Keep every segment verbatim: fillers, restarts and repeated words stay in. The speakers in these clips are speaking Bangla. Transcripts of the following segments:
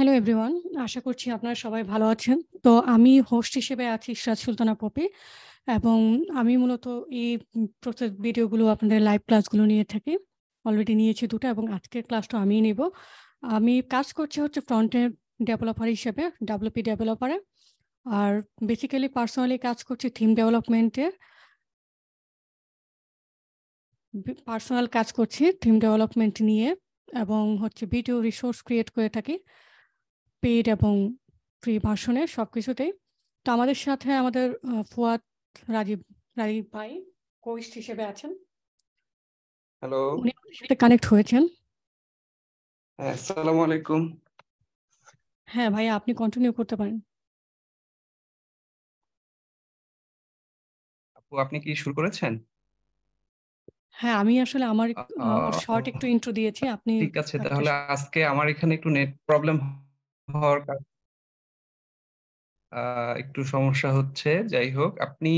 Hello everyone, আশা করছি আপনারা সবাই ভালো আছেন। তো আমি হোস্ট হিসেবে আছি ইশরাত সুলতানা পপি এবং আমি মূলত এই প্রত্যেক ভিডিওগুলো আপনাদের লাইভ ক্লাসগুলো নিয়ে থাকি। অলরেডি নিয়েছি দুটো এবং আজকের ক্লাসটা আমিই নেব। আমি কাজ করছি হচ্ছে ফ্রন্ট এন্ড ডেভেলপার হিসেবে, ডব্লিউপি ডেভেলপারে, আর বেসিক্যালি পার্সোনালি কাজ করছি থিম ডেভেলপমেন্টে, পার্সোনাল কাজ করছি থিম ডেভেলপমেন্ট নিয়ে এবং হচ্ছে ভিডিও রিসোর্স ক্রিয়েট করে থাকি পেড এবং ফ্রি ভার্সনে সবকিছুতেই। তো আমাদের সাথে আমাদের ফুয়াদ রাগিব রাগিব ভাই কোস্ট হিসেবে আছেন। হ্যালো, উনি আমাদের সাথে কানেক্ট হয়েছেন। আসসালামু আলাইকুম। হ্যাঁ ভাই, আপনি কন্টিনিউ করতে পারেন। আপু, আপনি কি শুরু করেছেন? হ্যাঁ, আমি আসলে আমার শর্ট একটু ইন্ট্রো দিয়েছি। আপনি ঠিক আছে, তাহলে আজকে আমার এখানে একটু নেট প্রবলেম হওয়ার একটু সমস্যা হচ্ছে। যাই হোক, আপনি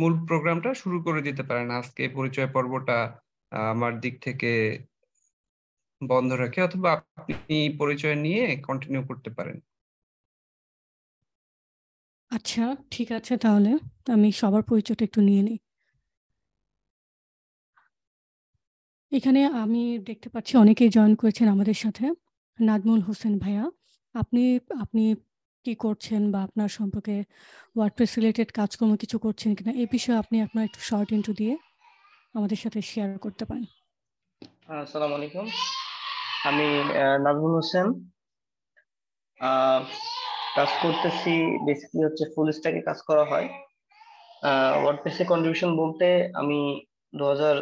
মূল প্রোগ্রামটা শুরু করে দিতে পারেন। আজকে পরিচয় পর্বটা আমার দিক থেকে বন্ধ রাখে, অথবা আপনি পরিচয় নিয়ে কন্টিনিউ করতে পারেন। আচ্ছা ঠিক আছে, তাহলে আমি সবার পরিচয়টা একটু নিয়ে নিই। এখানে আমি দেখতে পাচ্ছি অনেকেই জয়েন করেছেন আমাদের সাথে। নাজমুল হোসেন ভাইয়া, আপনি আপনি কি করছেন বা আপনার সম্পর্কে ওয়ার্ডপ্রেস রিলেটেড কাজকর্ম কিছু করছেন কিনা এই বিষয়ে আপনি আপনার একটু শর্ট ইন্ট্রো দিয়ে আমাদের সাথে শেয়ার করতে পারেন। আসসালামু আলাইকুম, আমি নাজমুল হোসেন। কাজ করতেছি বেসিক্যালি হচ্ছে ফুল স্ট্যাকে কাজ করা হয়। ওয়ার্ডপ্রেসে কন্ট্রিবিউশন বলতে আমি দু হাজার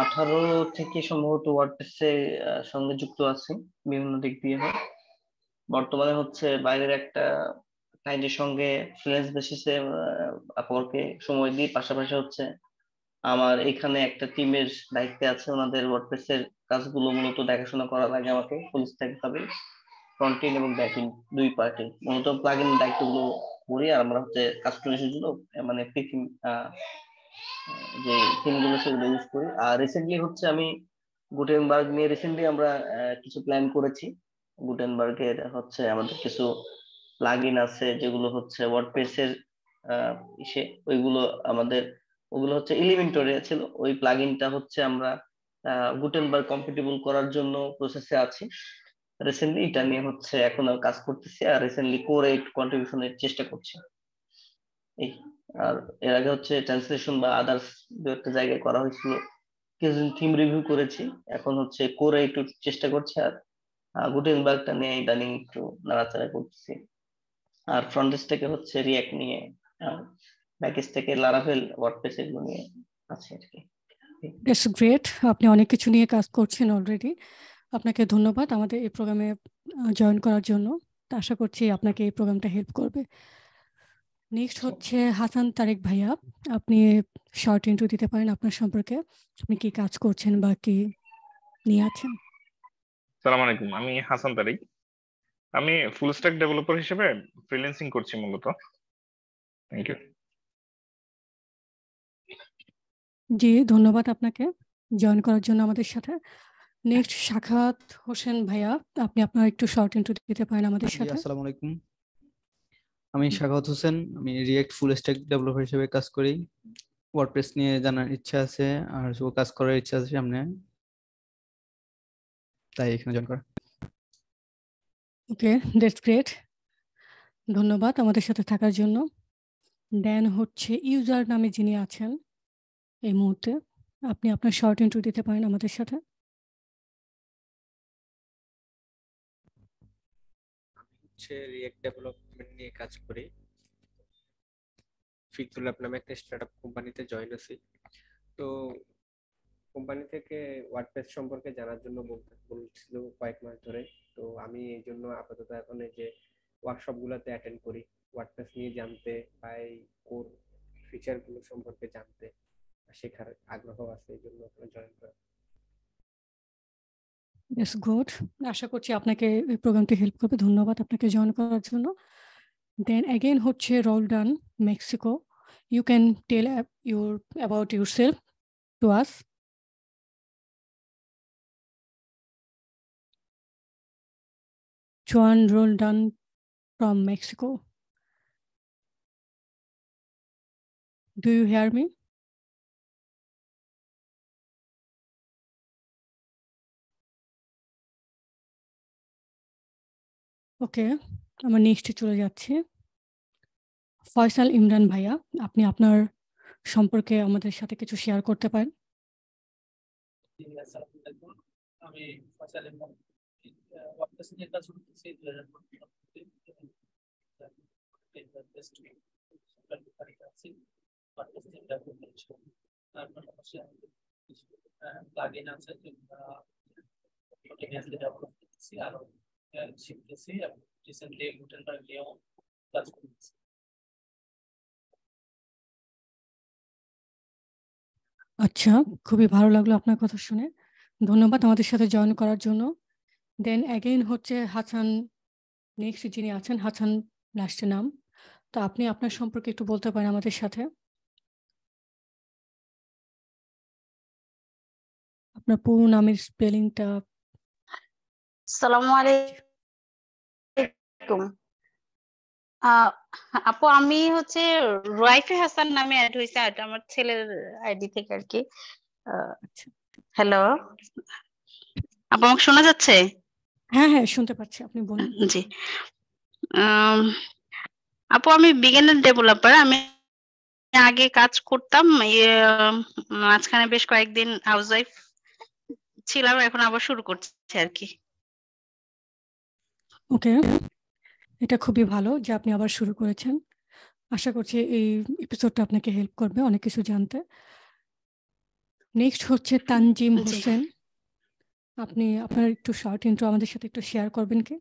আঠারো থেকে সম্ভবত ওয়ার্ডপ্রেসের সঙ্গে যুক্ত আছি বিভিন্ন দিক দিয়ে। বর্তমানে হচ্ছে বাইরের একটা ক্লায়েন্টের সঙ্গে ফ্রিল্যান্স বেসিসে আপওয়ার্কে সময় দিই, পাশাপাশি হচ্ছে আমার এখানে একটা টিমের দায়িত্বে আছে, ওনাদের ওয়ার্ডপ্রেসের কাজগুলো মূলত দেখাশোনা করা লাগে আমাকে। ফুল স্ট্যাক ভাবে ফ্রন্ট এন্ড এবং ব্যাক এন্ড দুই পার্টি মূলত প্লাগইন দায়িত্বগুলো করি। আর আমরা হচ্ছে কাস্টমাইজেশন গুলো মানে পিকিং যে থিমগুলো সেগুলো ইউজ করি। আর রিসেন্টলি হচ্ছে আমি গুটেনবার্গ নিয়ে রিসেন্টলি আমরা কিছু প্ল্যান করেছি। গুটেনবার্গের হচ্ছে আমাদের কিছু প্লাগইন আছে যেগুলো হচ্ছে ওয়ার্ডপ্রেসের ইসে, ওইগুলো আমাদের ওগুলো হচ্ছে এলিমেন্টরে ছিল। ওই প্লাগইনটা হচ্ছে আমরা গুটেনবার্গ কম্পিটিবল করার জন্য প্রসেসে আছি রিসেন্টলি। এটা নিয়ে হচ্ছে এখন কাজ করতেছি আর রিসেন্টলি কোরে কন্ট্রিবিউশনের চেষ্টা করছি এই। আর এর আগে হচ্ছে ট্রান্সলেশন বা আদার্স দু একটা জায়গায় করা হয়েছিল, কিছুদিন থিম রিভিউ করেছি। এখন হচ্ছে কোরে একটু চেষ্টা করছি আর গুটেনবার্গটা নিয়ে ইদানিং একটু নাড়াচাড়া করতেছি। আর ফ্রন্ট স্ট্যাকে হচ্ছে রিঅ্যাক্ট নিয়ে, ব্যাক স্ট্যাকে লারাভেল, ওয়ার্ডপ্রেস এগুলো নিয়ে আছে আর কি। দ্যাটস গ্রেট, আপনি অনেক কিছু নিয়ে কাজ করছেন অলরেডি। আপনাকে ধন্যবাদ আমাদের এই প্রোগ্রামে জয়েন করার জন্য। আশা করছি আপনাকে এই প্রোগ্রামটা হেল্প করবে। নেক্সট হচ্ছে হাসান তারেক ভাইয়া, আপনি শর্ট ইন্ট্রো দিতে পারেন আপনার সম্পর্কে, আপনি কি কাজ করছেন বা কি নিয়ে আছেন। আসসালামু আলাইকুম, আমি হাসান তারেক। আমি ফুল স্ট্যাক ডেভেলপার হিসেবে ফ্রিল্যান্সিং করছি মূলত। Thank you. জি, ধন্যবাদ আপনাকে জয়েন করার জন্য আমাদের সাথে। নেক্সট শাখাওয়াত হোসেন ভাইয়া, আপনি আপনার একটু শর্ট ইন্ট্রো দিতে পারেন আমাদের সাথে। আসসালামু আলাইকুম, আমি শাখাওয়াত হোসেন। আমি রিঅ্যাক্ট ফুল স্ট্যাক ডেভেলপার হিসেবে কাজ করি। ওয়ার্ডপ্রেস নিয়ে জানার ইচ্ছা আছে আর সব কাজ করার ইচ্ছা আছে সামনে, তাই এখানে জয়েন করা। ওকে, দ্যাটস গ্রেট, ধন্যবাদ আমাদের সাথে থাকার জন্য। দেন হচ্ছে ইউজার নামে যিনি আছেন এই মুহূর্তে, আপনি আপনার শর্ট ইন্ট্রো দিতে পারেন আমাদের সাথে। রিঅ্যাক্ট ডেভেলপমেন্ট নিয়ে কাজ করি। ফিকতুল ল্যাব নামে একটা স্টার্টআপ কোম্পানিতে জয়েন আছি। তো কোম্পানি থেকে ওয়ার্ডপ্রেস সম্পর্কে জানার জন্য বলতে বলছিল কয়েক মাস ধরে। তো আমি এই জন্য আপাতত এখন এই যে ওয়ার্কশপগুলোতে অ্যাটেন্ড করি ওয়ার্ডপ্রেস নিয়ে জানতে বা এই কোর ফিচারগুলো সম্পর্কে জানতে শেখার আগ্রহ আছে, এই জন্য জয়েন করা। ইয়েস, গুড, আশা করছি আপনাকে এই প্রোগ্রামটি হেল্প করবে। ধন্যবাদ আপনাকে জয়েন করার জন্য। দেন এগেইন হচ্ছে Roldan, Mexico. You can tell your about yourself to us. Juan Roldan from Mexico. Do you hear me? Okay, I'm next to chole jacchi. Faisal Imran bhaiya, apni apnar সম্পর্কে আমাদের সাথে কিছু শেয়ার করতে পারেন? আমি ফয়সাল ইমরান ওয়ার্ডপ্রেস নিয়ে কাজ করতেছি দুই হাজার পনেরো। আচ্ছা, খুবই ভালো লাগলো আপনার কথা শুনে, ধন্যবাদ আমাদের সাথে জয়েন করার জন্য। দেন এগেইন হচ্ছে হাসান, নেক্সট যিনি আছেন হাসান লাস্টের নাম, তো আপনি আপনার সম্পর্কে একটু বলতে পারেন আমাদের সাথে? আপনার পুরো নামের স্পেলিংটা। আসসালামু আলাইকুম আপু, আমি হচ্ছে রয়ফে হাসান নামে অ্যাড হইছে আমার ছেলের আইডি থেকে আর কি। হ্যালো আপু, আমাকে শোনা যাচ্ছে? হ্যাঁ হ্যাঁ শুনতে পাচ্ছি, আপনি বলুন। জি আপু, আমি বিগিনার ডেভেলপার, আমি আগে কাজ করতাম, মাঝখানে বেশ কয়েকদিন হাউস ওয়াইফ ছিলাম, এখন আবার শুরু করছি আর কি। ওকে, এটা খুবই ভালো যে আপনি আবার শুরু করেছেন, আশা করছি এই এপিসোডটা আপনাকে হেল্প করবে অনেক কিছু জানতে। নেক্সট হচ্ছে তানজিম হোসেন, আপনি আপনার একটু শর্ট ইন্ট্রো আমাদের সাথে একটু শেয়ার করবেন কি?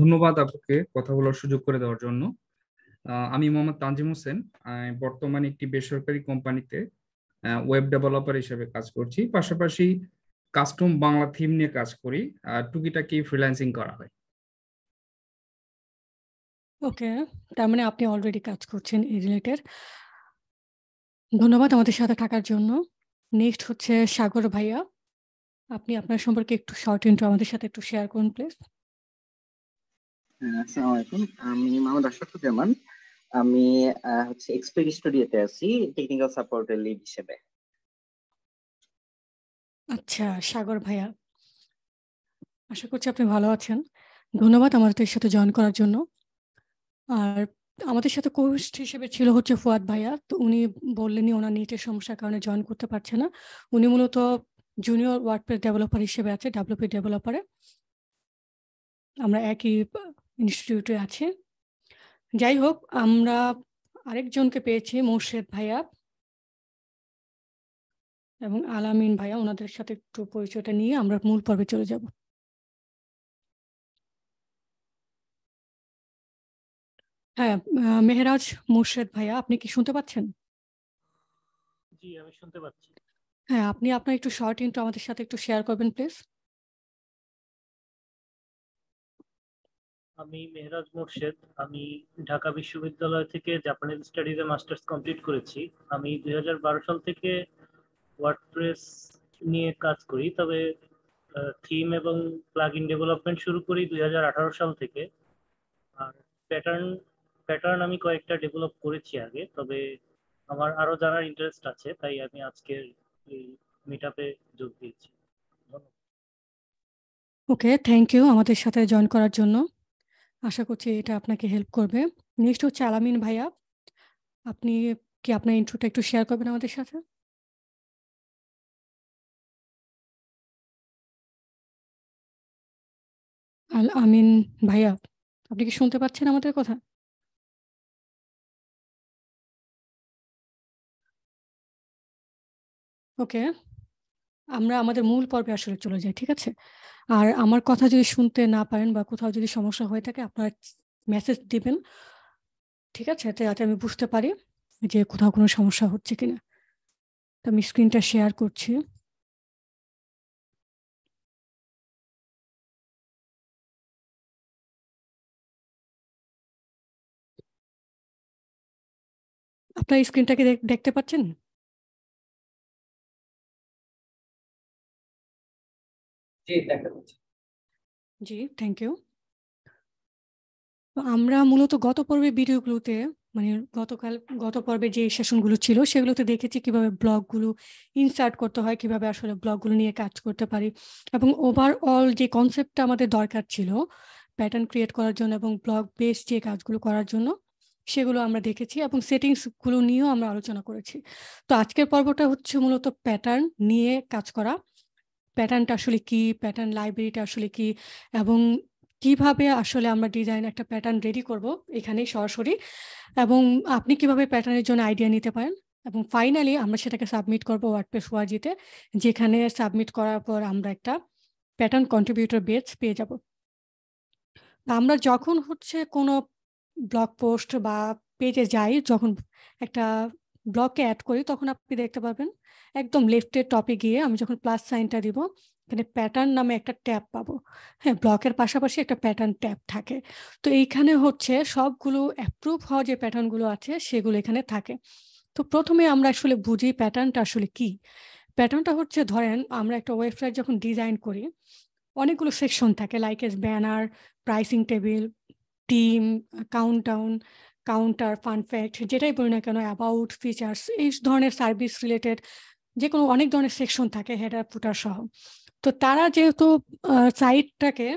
ধন্যবাদ আপনাকে কথা বলার সুযোগ করে দেওয়ার জন্য। আমি মোহাম্মদ তানজিম হোসেন, বর্তমানে একটি বেসরকারি কোম্পানিতে ওয়েব ডেভেলপার হিসেবে কাজ করছি, পাশাপাশি কাস্টম বাংলা থিম নিয়ে কাজ করি, আর টুকিটাকি ফ্রিল্যান্সিং করা হয়। ওকে, তার মানে আপনি অলরেডি কাজ করছেন এই রিলেটেড, ধন্যবাদ আমাদের সাথে থাকার জন্য। নেক্সট হচ্ছে সাগর ভাইয়া, আপনি আপনার সম্পর্কে একটু শর্ট ইন্ট্রো আমাদের সাথে একটু শেয়ার করুন প্লিজ। আসসালামু আলাইকুম, আমি মোহাম্মদ আশরাফ জামান, আমি হচ্ছে এক্সপেরিয়েন্স স্টুডিওতে আছি টেকনিক্যাল সাপোর্টের লিড হিসেবে। আচ্ছা সাগর ভাইয়া, আশা করছি আপনি ভালো আছেন, ধন্যবাদ আমাদের সাথে জয়েন করার জন্য। আর আমাদের সাথে কোস্ট হিসেবে ছিল হচ্ছে ফুয়াদ ভাইয়া, তো উনি বললেনই ওনার নেটের সমস্যার কারণে জয়েন করতে পারছে না, উনি মূলত জুনিয়র ওয়ার্ডপ্রেস ডেভেলপার হিসেবে আছে ডাব্লিউপি ডেভেলপারে, আমরা একই ইনস্টিটিউটে আছি। যাই হোক, আমরা আরেকজনকে পেয়েছি মুর্শেদ ভাইয়া এবং আলামিন ভাইয়া, ওনাদের সাথে একটু পরিচয়টা নিয়ে আমরা মূল পর্বে চলে যাব। হ্যাঁ মেহরাজ মুর্শেদ ভাইয়া, আপনি কি শুনতে পাচ্ছেন? জি আমি শুনতে পাচ্ছি। হ্যাঁ, আপনি আপনার একটু শর্ট ইন্ট্রো আমাদের সাথে একটু শেয়ার করবেন প্লিজ। আমি মেহরাজ মুর্শেদ, আমি ঢাকা বিশ্ববিদ্যালয় থেকে জাপানিজ স্টাডিজে মাস্টার্স কমপ্লিট করেছি। আমি দুই হাজার বারো সাল থেকে ওয়ার্ডপ্রেস নিয়ে কাজ করি, তবে থিম এবং প্লাগইন ডেভেলপমেন্ট শুরু করি দুই হাজার আঠারো সাল থেকে। আর প্যাটার্ন প্যাটার্ন আমি কয়েকটা ডেভেলপ করেছি আগে, তবে আমার আরো জানার ইন্টারেস্ট আছে, তাই আমি আজকের এই মিটআপে যোগ দিয়েছি। ওকে, থ্যাংক ইউ আমাদের সাথে জয়েন করার জন্য, আশা করছি এটা আপনাকে হেল্প করবে। নেক্সট হচ্ছে আলামিন ভাইয়া, আপনি কি আপনার ইন্ট্রোটা একটু শেয়ার করবেন আমাদের সাথে? আল আমিন ভাইয়া, আপনি কি শুনতে পাচ্ছেন আমাদের কথা? ওকে, আমরা আমাদের মূল পর্বে আসলে চলে যাই, ঠিক আছে? আর আমার কথা যদি শুনতে না পারেন বা কোথাও যদি সমস্যা হয়ে থাকে আপনারা মেসেজ দিবেন, ঠিক আছে, যাতে আমি বুঝতে পারি যে কোথাও কোনো সমস্যা হচ্ছে কিনা। তো আমি স্ক্রিনটা শেয়ার করছি। আপনার স্ক্রিনটাকে দেখতে পাচ্ছেন? জি দেখা যাচ্ছে জি থ্যাংক ইউ আমরা মূলত গত পর্বে ভিডিওগুলোতে মানে গতকাল গত পর্বে যে সেশনগুলো ছিল সেগুলোতে দেখেছি কিভাবে ব্লগগুলো ইনসার্ট করতে হয় কিভাবে আসলে ব্লগগুলো নিয়ে কাজ করতে পারি এবং ওভারঅল যে কনসেপ্টটা আমাদের দরকার ছিল প্যাটার্ন ক্রিয়েট করার জন্য এবং ব্লগ বেস যে কাজগুলো করার জন্য সেগুলো আমরা দেখেছি এবং সেটিংস গুলো নিয়েও আমরা আলোচনা করেছি তো আজকের পর্বটা হচ্ছে মূলত প্যাটার্ন নিয়ে কাজ করা প্যাটার্নটা আসলে কি প্যাটার্ন লাইব্রেরিটা আসলে কি এবং কিভাবে আসলে আমরা ডিজাইন একটা প্যাটার্ন রেডি করব এখানেই সরাসরি এবং আপনি কিভাবে প্যাটার্নের জন্য আইডিয়া নিতে পারেন এবং ফাইনালি আমরা সেটাকে সাবমিট করব ওয়ার্ডপ্রেস ওয়াজিতে যেখানে সাবমিট করার পর আমরা একটা প্যাটার্ন কন্ট্রিবিউটর বেজ পেয়ে যাব আমরা যখন হচ্ছে কোনো ব্লগ পোস্ট বা পেজে যাই যখন একটা ব্লগকে অ্যাড করি তখন আপনি দেখতে পাবেন একদম লেফটের টপে গিয়ে আমি যখন প্লাস সাইনটা দিব এখানে প্যাটার্ন নামে একটা ট্যাব পাবো হ্যাঁ ব্লকের পাশাপাশি একটা প্যাটার্ন ট্যাব থাকে তো এইখানে হচ্ছে সবগুলো অ্যাপ্রুভ হওয়া যে প্যাটার্নগুলো আছে সেগুলো এখানে থাকে তো প্রথমে আমরা আসলে বুঝি প্যাটার্নটা আসলে কি প্যাটার্নটা হচ্ছে ধরেন আমরা একটা ওয়েবসাইট যখন ডিজাইন করি অনেকগুলো সেকশন থাকে like S banner pricing table team countdown counter fun fact যেটাই বলি না কেন অ্যাবাউট ফিচার্স এই ধরনের সার্ভিস রিলেটেড যে কোনো অনেক ধরনের সেকশন থাকে হেডার ফুটার সহ তো তারা যেহেতু সাইটটাকে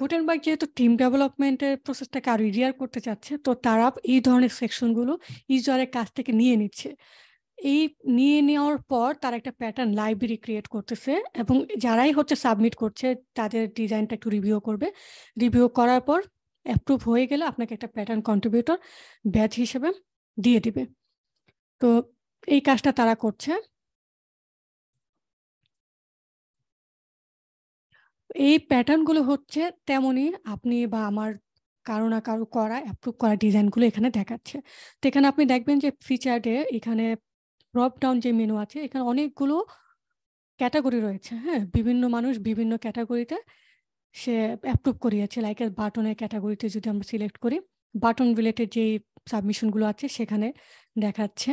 গুটেনবার্গ যেহেতু টিম ডেভেলপমেন্টের প্রসেসটাকে আরো ইজিয়ার করতে চাচ্ছে তো তারা এই ধরনের সেকশনগুলো ইউজারের কাছ থেকে নিয়ে নিচ্ছে এই নিয়ে নেওয়ার পর তারা একটা প্যাটার্ন লাইব্রেরি ক্রিয়েট করতেছে এবং যারাই হচ্ছে সাবমিট করছে তাদের ডিজাইনটা একটু রিভিউ করবে রিভিউ করার পর অ্যাপ্রুভ হয়ে গেলে আপনাকে একটা প্যাটার্ন কন্ট্রিবিউটর ব্যাচ হিসেবে দিয়ে দিবে তো এই কাজটা তারা করছে এই প্যাটার্নগুলো হচ্ছে তেমনই আপনি বা আমার কারো না কারো করা অ্যাপ্রুভ করা ডিজাইনগুলো এখানে দেখাচ্ছে তো এখানে আপনি দেখবেন যে ফিচারে এখানে ড্রপ ডাউন যে মেনু আছে এখানে অনেকগুলো ক্যাটাগরি রয়েছে হ্যাঁ বিভিন্ন মানুষ বিভিন্ন ক্যাটাগরিতে সে অ্যাপ্রুভ করিয়েছে লাইক বাটনের ক্যাটাগরিতে যদি আমরা সিলেক্ট করি বাটন রিলেটেড যেই সাবমিশনগুলো আছে সেখানে দেখাচ্ছে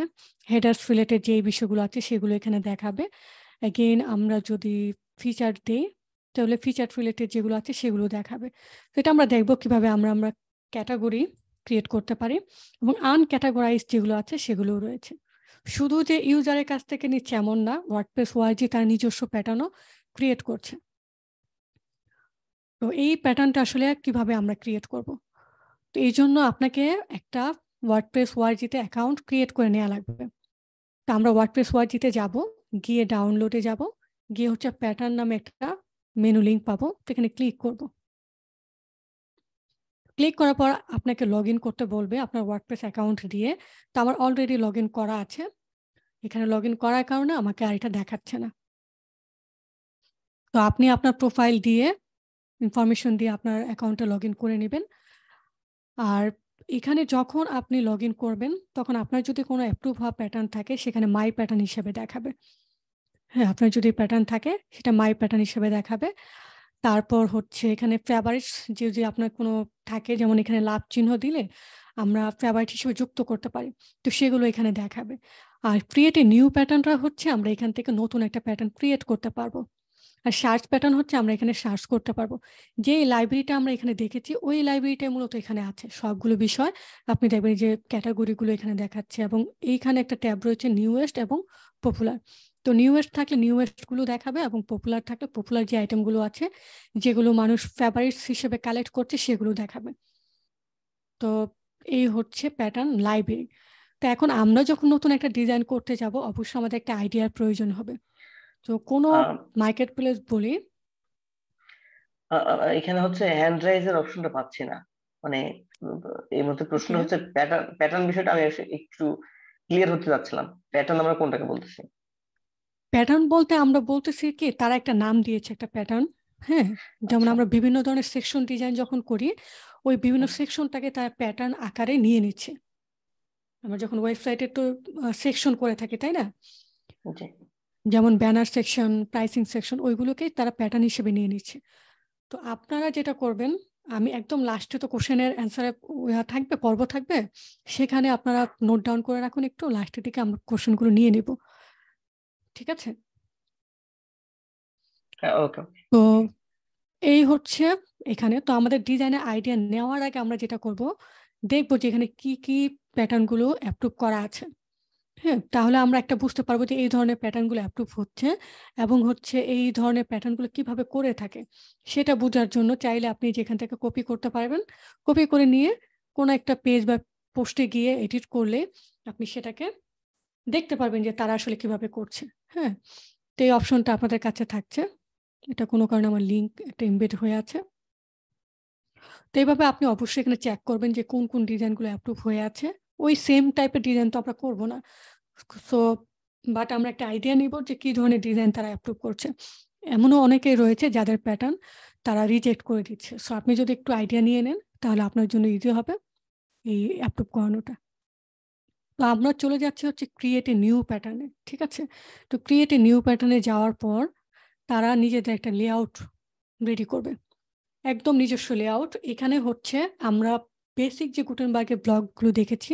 হেডার্স রিলেটেড যেই বিষয়গুলো আছে সেগুলো এখানে দেখাবে এগেইন আমরা যদি ফিচার দিই তাহলে ফিচার রিলেটেড যেগুলো আছে সেগুলো দেখাবে তো এটা আমরা দেখব কিভাবে আমরা আমরা ক্যাটাগরি ক্রিয়েট করতে পারি এবং আনক্যাটাগরাইজ যেগুলো আছে সেগুলোও রয়েছে শুধু যে ইউজারের কাছ থেকে নিচ্ছে এমন না ওয়ার্ডপ্রেস ওয়াইজি তার নিজস্ব প্যাটার্নও ক্রিয়েট করছে তো এই প্যাটার্নটা আসলে কিভাবে আমরা ক্রিয়েট করব তো এই জন্য আপনাকে একটা ওয়ার্ডপ্রেস ওয়াইজিতে অ্যাকাউন্ট ক্রিয়েট করে নেওয়া লাগবে তো আমরা ওয়ার্ডপ্রেস ওয়াইজিতে যাব গিয়ে ডাউনলোডে যাব গিয়ে হচ্ছে প্যাটার্ন নামে একটা মেনু লিঙ্ক পাবো এখানে ক্লিক করব ক্লিক করার পর আপনাকে লগ ইন করতে বলবে আপনার ওয়ার্ডপ্রেস অ্যাকাউন্ট দিয়ে তো আমার অলরেডি লগ ইন করা আছে এখানে লগ ইন করার কারণে আমাকে আর এটা দেখাচ্ছে না তো আপনি আপনার প্রোফাইল দিয়ে ইনফরমেশন দিয়ে আপনার অ্যাকাউন্টে লগ ইন করে নেবেন আর এখানে যখন আপনি লগ ইন করবেন তখন আপনার যদি কোনো অ্যাপ্রুভ হওয়া প্যাটার্ন থাকে সেখানে মাই প্যাটার্ন হিসেবে দেখাবে হ্যাঁ আপনার যদি প্যাটার্ন থাকে সেটা মাই প্যাটার্ন হিসেবে দেখাবে তারপর হচ্ছে এখানে ফেভারিটস যে যে আপনার কোনো থাকে যেমন এখানে লাভ চিহ্ন দিলে আমরা ফেভারিট হিসেবে যুক্ত করতে পারি তো সেগুলো এখানে দেখাবে আর ক্রিয়েট এ নিউ প্যাটার্নটা হচ্ছে আমরা এখান থেকে নতুন একটা প্যাটার্ন ক্রিয়েট করতে পারবো আর সার্চ প্যাটার্ন হচ্ছে আমরা এখানে সার্চ করতে পারবো যে লাইব্রেরিটা আমরা এখানে দেখেছি ওই লাইব্রেরিটাই মূলত এখানে আছে সবগুলো বিষয় আপনি দেখবেন যে ক্যাটাগরিগুলো এখানে দেখাচ্ছে এবং এইখানে একটা ট্যাব রয়েছে নিউয়েস্ট এবং পপুলার তো নিউয়েস্ট থাকলে নিউয়েস্টগুলো দেখাবে এবং পপুলার থাকলে পপুলার যে আইটেমগুলো আছে যেগুলো মানুষ ফেভারিটস হিসেবে কালেক্ট করছে সেগুলো দেখাবে তো এই হচ্ছে প্যাটার্ন লাইব্রেরি তো এখন আমরা যখন নতুন একটা ডিজাইন করতে যাব অবশ্যই আমাদের একটা আইডিয়ার প্রয়োজন হবে তো কোনো মার্কেট প্লেস বলি এখানে হচ্ছে হ্যান্ড রাইজের অপশনটা পাচ্ছি না মানে এই মধ্যে প্রশ্ন হচ্ছে প্যাটার্ন প্যাটার্ন বিষয়টা আমি একটু ক্লিয়ার হতে যাচ্ছিলাম প্যাটার্ন আমরা কোনটাকে বলতেছি প্যাটার্ন বলতে আমরা বলতেছি কি তারা একটা নাম দিয়েছে একটা প্যাটার্ন হ্যাঁ যেমন আমরা বিভিন্ন ধরনের সেকশন ডিজাইন যখন করি ওই বিভিন্ন সেকশনটাকে তারা প্যাটার্ন আকারে নিয়ে নিচ্ছে আমরা যখন ওয়েবসাইটে তো সেকশন করে থাকি তাই না যেমন ব্যানার সেকশন প্রাইসিং সেকশন ওইগুলোকেই তারা প্যাটার্ন হিসেবে নিয়ে নিচ্ছে তো আপনারা যেটা করবেন আমি একদম লাস্টে তো কোশ্চেনের অ্যান্সারে থাকবে পর্ব থাকবে সেখানে আপনারা নোট ডাউন করে রাখুন একটু লাস্টের দিকে আমরা কোশ্চেনগুলো নিয়ে নেব ঠিক আছে ওকে তো এই হচ্ছে এখানে তো আমাদের ডিজাইনের আইডিয়া নেওয়ার আগে আমরা যেটা করব দেখব যে এখানে কি কি প্যাটার্ন গুলো অ্যাপ্রুভ করা আছে হ্যাঁ তাহলে আমরা একটা বুঝতে পারবো যে এই ধরনের প্যাটার্ন গুলো অ্যাপ্রুভ হচ্ছে এবং হচ্ছে এই ধরনের প্যাটার্ন গুলো কিভাবে করে থাকে সেটা বোঝার জন্য চাইলে আপনি যেখান থেকে কপি করতে পারবেন কপি করে নিয়ে কোন একটা পেজ বা পোস্টে গিয়ে এডিট করলে আপনি সেটাকে দেখতে পারবেন যে তারা আসলে কিভাবে করছে হ্যাঁ তো এই অপশনটা আপনাদের কাছে থাকছে এটা কোনো কারণে আমার লিংক একটা এমবেড হয়ে আছে তো এইভাবে আপনি অবশ্যই এখানে চেক করবেন যে কোন কোন ডিজাইনগুলো অ্যাপ্রুভ হয়ে আছে ওই সেম টাইপের ডিজাইন তো আমরা করব না সো বাট আমরা একটা আইডিয়া নিব যে কি ধরনের ডিজাইন তারা অ্যাপ্রুভ করছে এমনও অনেকেই রয়েছে যাদের প্যাটার্ন তারা রিজেক্ট করে দিচ্ছে সো আপনি যদি একটু আইডিয়া নিয়ে নেন তাহলে আপনার জন্য ইজি হবে এই অ্যাপ্রুভ করানোটা তো আমরা চলে যাচ্ছি হচ্ছে ক্রিয়েট এ নিউ প্যাটার্নে ঠিক আছে তো ক্রিয়েট এ নিউ প্যাটার্নে যাওয়ার পর তারা নিজেদের একটা লেআউট রেডি করবে একদম নিজস্ব লেআউট এখানে হচ্ছে আমরা বেসিক যে গুটেনবার্গের ব্লকগুলো দেখেছি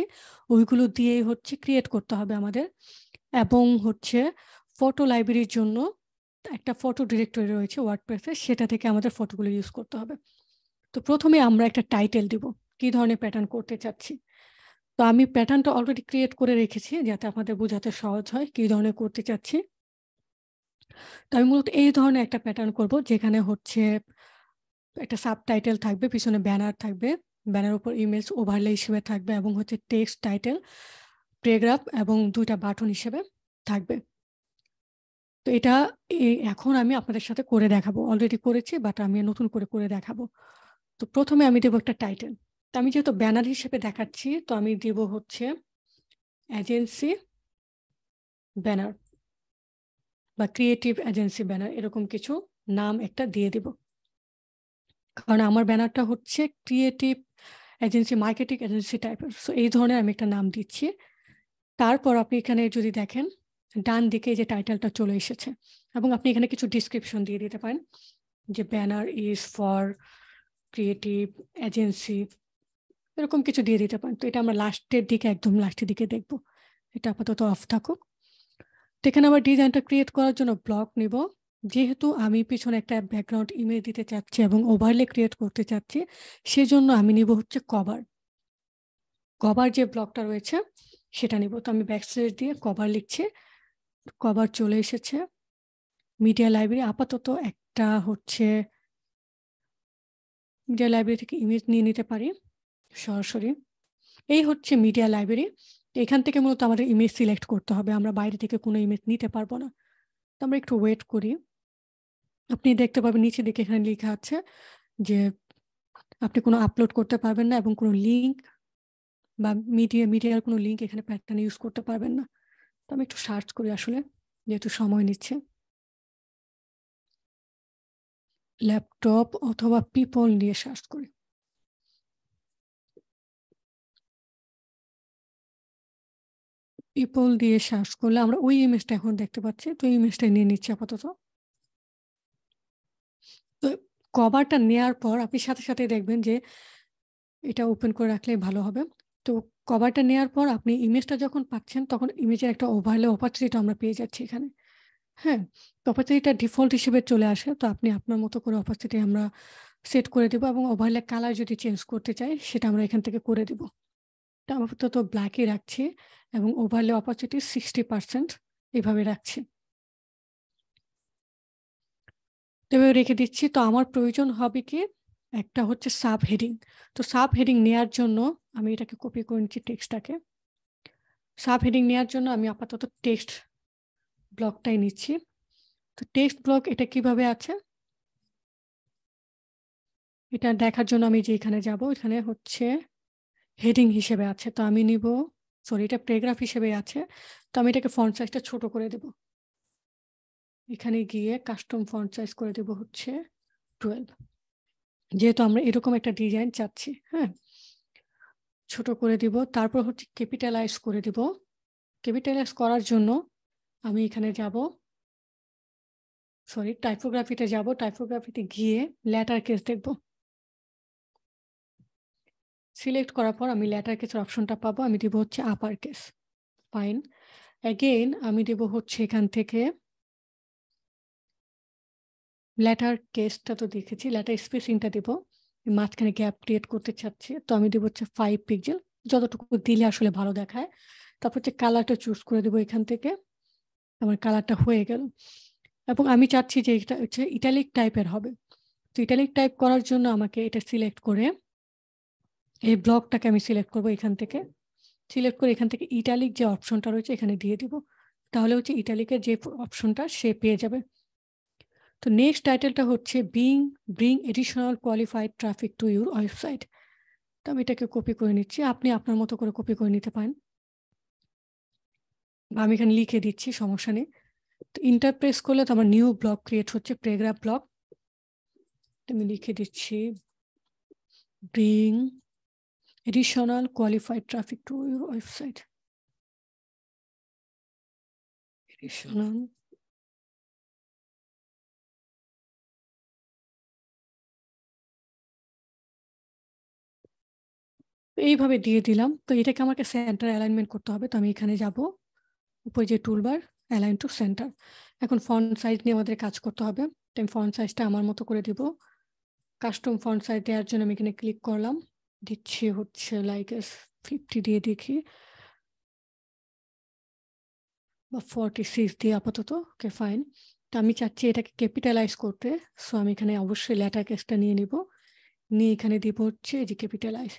ওইগুলো দিয়েই হচ্ছে ক্রিয়েট করতে হবে আমাদের এবং হচ্ছে ফটো লাইব্রেরির জন্য একটা ফটো ডিরেক্টরি রয়েছে ওয়ার্ডপ্রেসে সেটা থেকে আমাদের ফটোগুলো ইউজ করতে হবে তো প্রথমে আমরা একটা টাইটেল দিব কি ধরনের প্যাটার্ন করতে চাচ্ছি তো আমি প্যাটার্নটা অলরেডি ক্রিয়েট করে রেখেছি যাতে আপনাদের বোঝাতে সহজ হয় কি ধরনের করতে চাচ্ছি তো আমি মূলত এই ধরনের একটা প্যাটার্ন করব যেখানে হচ্ছে একটা সাবটাইটেল থাকবে পিছনে ব্যানার থাকবে ব্যানার উপর ইমেজ ওভারলে হিসেবে থাকবে এবং হচ্ছে টেক্সট টাইটেল প্যারাগ্রাফ এবং দুইটা বাটন হিসেবে থাকবে তো এটা এখন আমি আপনাদের সাথে করে দেখাবো অলরেডি করেছি বাট আমি নতুন করে করে দেখাবো তো প্রথমে আমি দেবো একটা টাইটেল তো আমি যেহেতু ব্যানার হিসেবে দেখাচ্ছি তো আমি দেব হচ্ছে এজেন্সি ব্যানার বা ক্রিয়েটিভ এজেন্সি ব্যানার এরকম কিছু নাম একটা দিয়ে দেব কারণ আমার ব্যানারটা হচ্ছে ক্রিয়েটিভ এজেন্সি মার্কেটিং এজেন্সি টাইপের সো এই ধরনের আমি একটা নাম দিচ্ছি তারপর আপনি এখানে যদি দেখেন ডান দিকে যে টাইটেলটা চলে এসেছে এবং আপনি এখানে কিছু ডিসক্রিপশন দিয়ে দিতে পারেন যে banner is for creative agency এরকম কিছু দিয়ে দিতে পারেন তো এটা আমরা লাস্টের দিকে একদম লাস্টের দিকে দেখব এটা আপাতত অফ থাকুক তো এখানে আমার ডিজাইনটা ক্রিয়েট করার জন্য ব্লক নিব যেহেতু আমি পিছনে একটা ব্যাকগ্রাউন্ড ইমেজ দিতে চাচ্ছি এবং ওভারলে ক্রিয়েট করতে চাচ্ছি সেজন্য আমি নিব হচ্ছে কভার কভার যে ব্লকটা রয়েছে সেটা নিব তো আমি ব্যাক স্ল্যাশ দিয়ে কভার লিখছি কভার চলে এসেছে মিডিয়া লাইব্রেরি আপাতত একটা হচ্ছে মিডিয়া লাইব্রেরি থেকে ইমেজ নিয়ে নিতে পারি সরাসরি এই হচ্ছে মিডিয়া লাইব্রেরি এখান থেকে মূলত আমাদের ইমেজ সিলেক্ট করতে হবে আমরা বাইরে থেকে কোনো ইমেজ নিতে পারবো না তো আমরা একটু ওয়েট করি আপনি দেখতে পাবেন নিচে দিকে এখানে লেখা আছে যে আপনি কোনো আপলোড করতে পারবেন না এবং কোনো লিঙ্ক বা মিডিয়া মিডিয়ার কোনো লিঙ্ক এখানে প্যাটার্ন ইউজ করতে পারবেন না তো আমি একটু সার্চ করি আসলে যেহেতু সময় নিচ্ছে ল্যাপটপ অথবা পিপল নিয়ে সার্চ করি পিপল দিয়ে সার্চ করলে আমরা ওই ইমেজটা এখন দেখতে পাচ্ছি তো ইমেজটা নিয়ে নিচ্ছি আপাতত তো কভারটা নেয়ার পর আপনি সাথে সাথে দেখবেন যে এটা ওপেন করে রাখলে ভালো হবে তো কভারটা নেয়ার পর আপনি ইমেজটা যখন পাচ্ছেন তখন ইমেজের একটা ওভারলে অপারচুনিটিটা আমরা পেয়ে যাচ্ছি এখানে হ্যাঁ অপারচুনিটিটা ডিফল্ট হিসেবে চলে আসে তো আপনি আপনার মতো করে অপারচুনিটি আমরা সেট করে দেবো এবং ওভারলে কালার যদি চেঞ্জ করতে চাই সেটা আমরা এখান থেকে করে দেবো আপাতত ব্ল্যাকে রাখছি এবং ওভারলে অপরচুনিটি সিক্সটি পার্সেন্ট এইভাবে রাখছি এভাবে রেখে দিচ্ছি তো আমার প্রয়োজন হবে কি একটা হচ্ছে সাব হেডিং তো সাব হেডিং নেওয়ার জন্য আমি এটাকে কপি করে নিচ্ছি টেক্সটটাকে সাব হেডিং নেওয়ার জন্য আমি আপাতত টেক্সট ব্লকটাই নিচ্ছি তো টেক্সট ব্লক এটা কিভাবে আছে এটা দেখার জন্য আমি যে এখানে যাব এখানে হচ্ছে হেডিং হিসেবে আছে তো আমি নিব সরি এটা প্যারাগ্রাফ হিসেবে আছে তো আমি এটাকে ফন্ট সাইজটা ছোট করে দেব এখানে গিয়ে কাস্টম ফন্ট সাইজ করে দেব হচ্ছে টুয়েলভ যেহেতু আমরা এরকম একটা ডিজাইন চাচ্ছি হ্যাঁ ছোট করে দিব তারপর হচ্ছে ক্যাপিটালাইজ করে দেব ক্যাপিটালাইজ করার জন্য আমি এখানে যাব সরি টাইপোগ্রাফিতে যাব টাইপোগ্রাফিতে গিয়ে লেটার কেস দেখব সিলেক্ট করার পর আমি লেটার কেসের অপশনটা পাবো আমি দেবো হচ্ছে আপার কেস ফাইন অ্যাগেন আমি দেবো হচ্ছে এখান থেকে লেটার কেসটা তো দেখেছি, লেটার স্পেসিংটা দেব, মাঝখানে গ্যাপ ক্রিয়েট করতে চাচ্ছি, তো আমি দেব হচ্ছে ফাইভ পিক্সেল, যতটুকু দিলে আসলে ভালো দেখায়। তারপর হচ্ছে কালারটা চুজ করে দেবো এখান থেকে, আমার কালারটা হয়ে গেল। এবং আমি চাচ্ছি যে এটা হচ্ছে ইটালিক টাইপের হবে, তো ইটালিক টাইপ করার জন্য আমাকে এটা সিলেক্ট করে এই ব্লকটাকে আমি সিলেক্ট করব, এখান থেকে সিলেক্ট করে এখান থেকে ইটালিক যে অপশনটা রয়েছে এখানে দিয়ে দিব, তাহলে হচ্ছে ইটালিকের যে অপশনটা সে পেয়ে যাবে। তো নেক্সট টাইটেলটা হচ্ছে বিং bring additional qualified traffic to your website, তো আমি এটাকে কপি করে নিচ্ছি, আপনি আপনার মতো করে কপি করে নিতে পারেন, আমি এখানে লিখে দিচ্ছি, সমস্যা নেই। তো ইন্টারপ্রেস করলে তো আমার নিউ ব্লক ক্রিয়েট হচ্ছে, প্যারাগ্রাফ ব্লক, আমি লিখে দিচ্ছি bring additional qualified traffic to your website, additional এইভাবে দিয়ে দিলাম। তো এটাকে আমাকে সেন্টার অ্যালাইনমেন্ট করতে হবে, তো আমি এখানে যাব, উপরে যে টুলবার অ্যালাইন টু সেন্টার। এখন ফন্ট সাইজ নিয়ে আমাদের কাজ করতে হবে, তো আমি ফন্ট সাইজটা আমার মতো করে দেব, কাস্টম ফন্ট সাইজ দেওয়ার জন্য আমি এখানে ক্লিক করলাম, দিচ্ছি হচ্ছে লাইক ফিফটি দিয়ে দেখি, বা ফর্টি সিক্স দিয়ে আপাতত, ওকে ফাইন। তো আমি চাচ্ছি এটাকে ক্যাপিটালাইজ করতে, সো আমি এখানে অবশ্যই লেটার কেসটা নিয়ে নিব, নিয়ে এখানে দিব হচ্ছে এই যে ক্যাপিটালাইজ।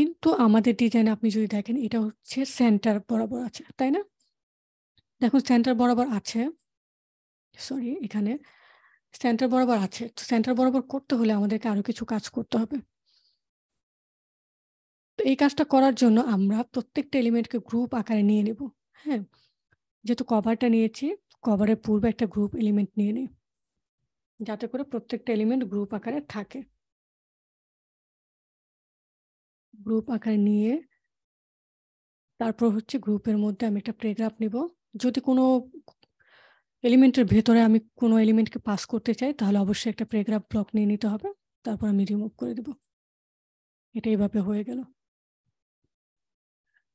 কিন্তু আমাদের ডিজাইনে আপনি যদি দেখেন এটা হচ্ছে সেন্টার বরাবর আছে, তাই না? দেখুন সেন্টার বরাবর আছে, সরি এখানে সেন্টার বরাবর আছে। তো সেন্টার বরাবর করতে হলে আমাদেরকে আরো কিছু কাজ করতে হবে। তো এই কাজটা করার জন্য আমরা প্রত্যেকটা এলিমেন্টকে গ্রুপ আকারে নিয়ে নেব। হ্যাঁ, যেহেতু কভারটা নিয়েছি, কভারের পূর্বে একটা গ্রুপ এলিমেন্ট নিয়ে নিই, যাতে করে প্রত্যেকটা এলিমেন্ট গ্রুপ আকারে থাকে। গ্রুপ আকারে নিয়ে তারপর হচ্ছে গ্রুপের মধ্যে আমি একটা প্যারাগ্রাফ নেব। যদি কোনো এলিমেন্টের ভেতরে আমি কোনো এলিমেন্টকে পাস করতে চাই, তাহলে অবশ্যই একটা প্যারাগ্রাফ ব্লক নিয়ে নিতে হবে, তারপর আমি রিমুভ করে দেব। এটা এইভাবে হয়ে গেল।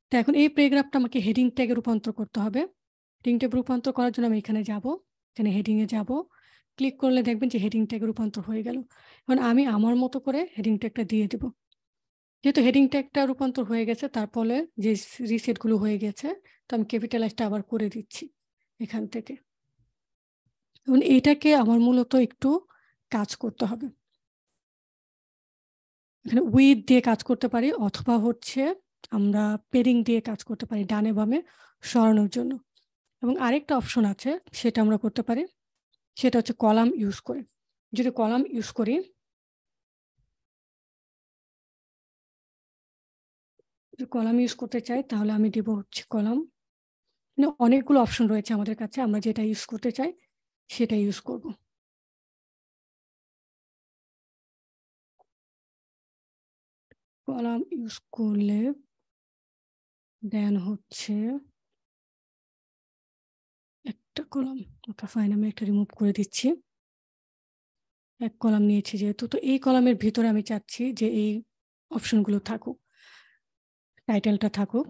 তো এখন এই প্যারাগ্রাফটা আমাকে হেডিং ট্যাগে রূপান্তর করতে হবে। হেডিং ট্যাগ রূপান্তর করার জন্য আমি এখানে যাব, এখানে হেডিংয়ে যাব, ক্লিক করলে দেখবেন যে হেডিং ট্যাগ রূপান্তর হয়ে গেল। এখন আমি আমার মতো করে হেডিং ট্যাগটা দিয়ে দেবো। যেহেতু হেডিং ট্যাগটা রূপান্তর হয়ে গেছে, তারপরে যে রিসেটগুলো হয়ে গেছে, তো আমি ক্যাপিটালাইজটা আবার করে দিচ্ছি এখান থেকে। এখন এটাকে আমার মূলত একটু কাজ করতে হবে, এখানে উইথ দিয়ে কাজ করতে পারি, অথবা হচ্ছে আমরা পেডিং দিয়ে কাজ করতে পারি ডানে বামে সরানোর জন্য। এবং আরেকটা অপশন আছে, সেটা আমরা করতে পারি, সেটা হচ্ছে কলাম ইউজ করে। যদি কলাম ইউজ করি, কলাম ইউজ করতে চাই, তাহলে আমি দেব হচ্ছে কলাম, মানে অনেকগুলো অপশন রয়েছে আমাদের কাছে, আমরা যেটা ইউজ করতে চাই সেটা ইউজ করব। কলাম ইউজ করলে দেন হচ্ছে একটা কলাম, ওকে ফাইন, আমি একটা রিমুভ করে দিচ্ছি। এক কলাম নিয়েছি যেহেতু, তো এই কলামের ভিতরে আমি চাচ্ছি যে এই অপশনগুলো থাকুক, টাইটেলটা থাকুক।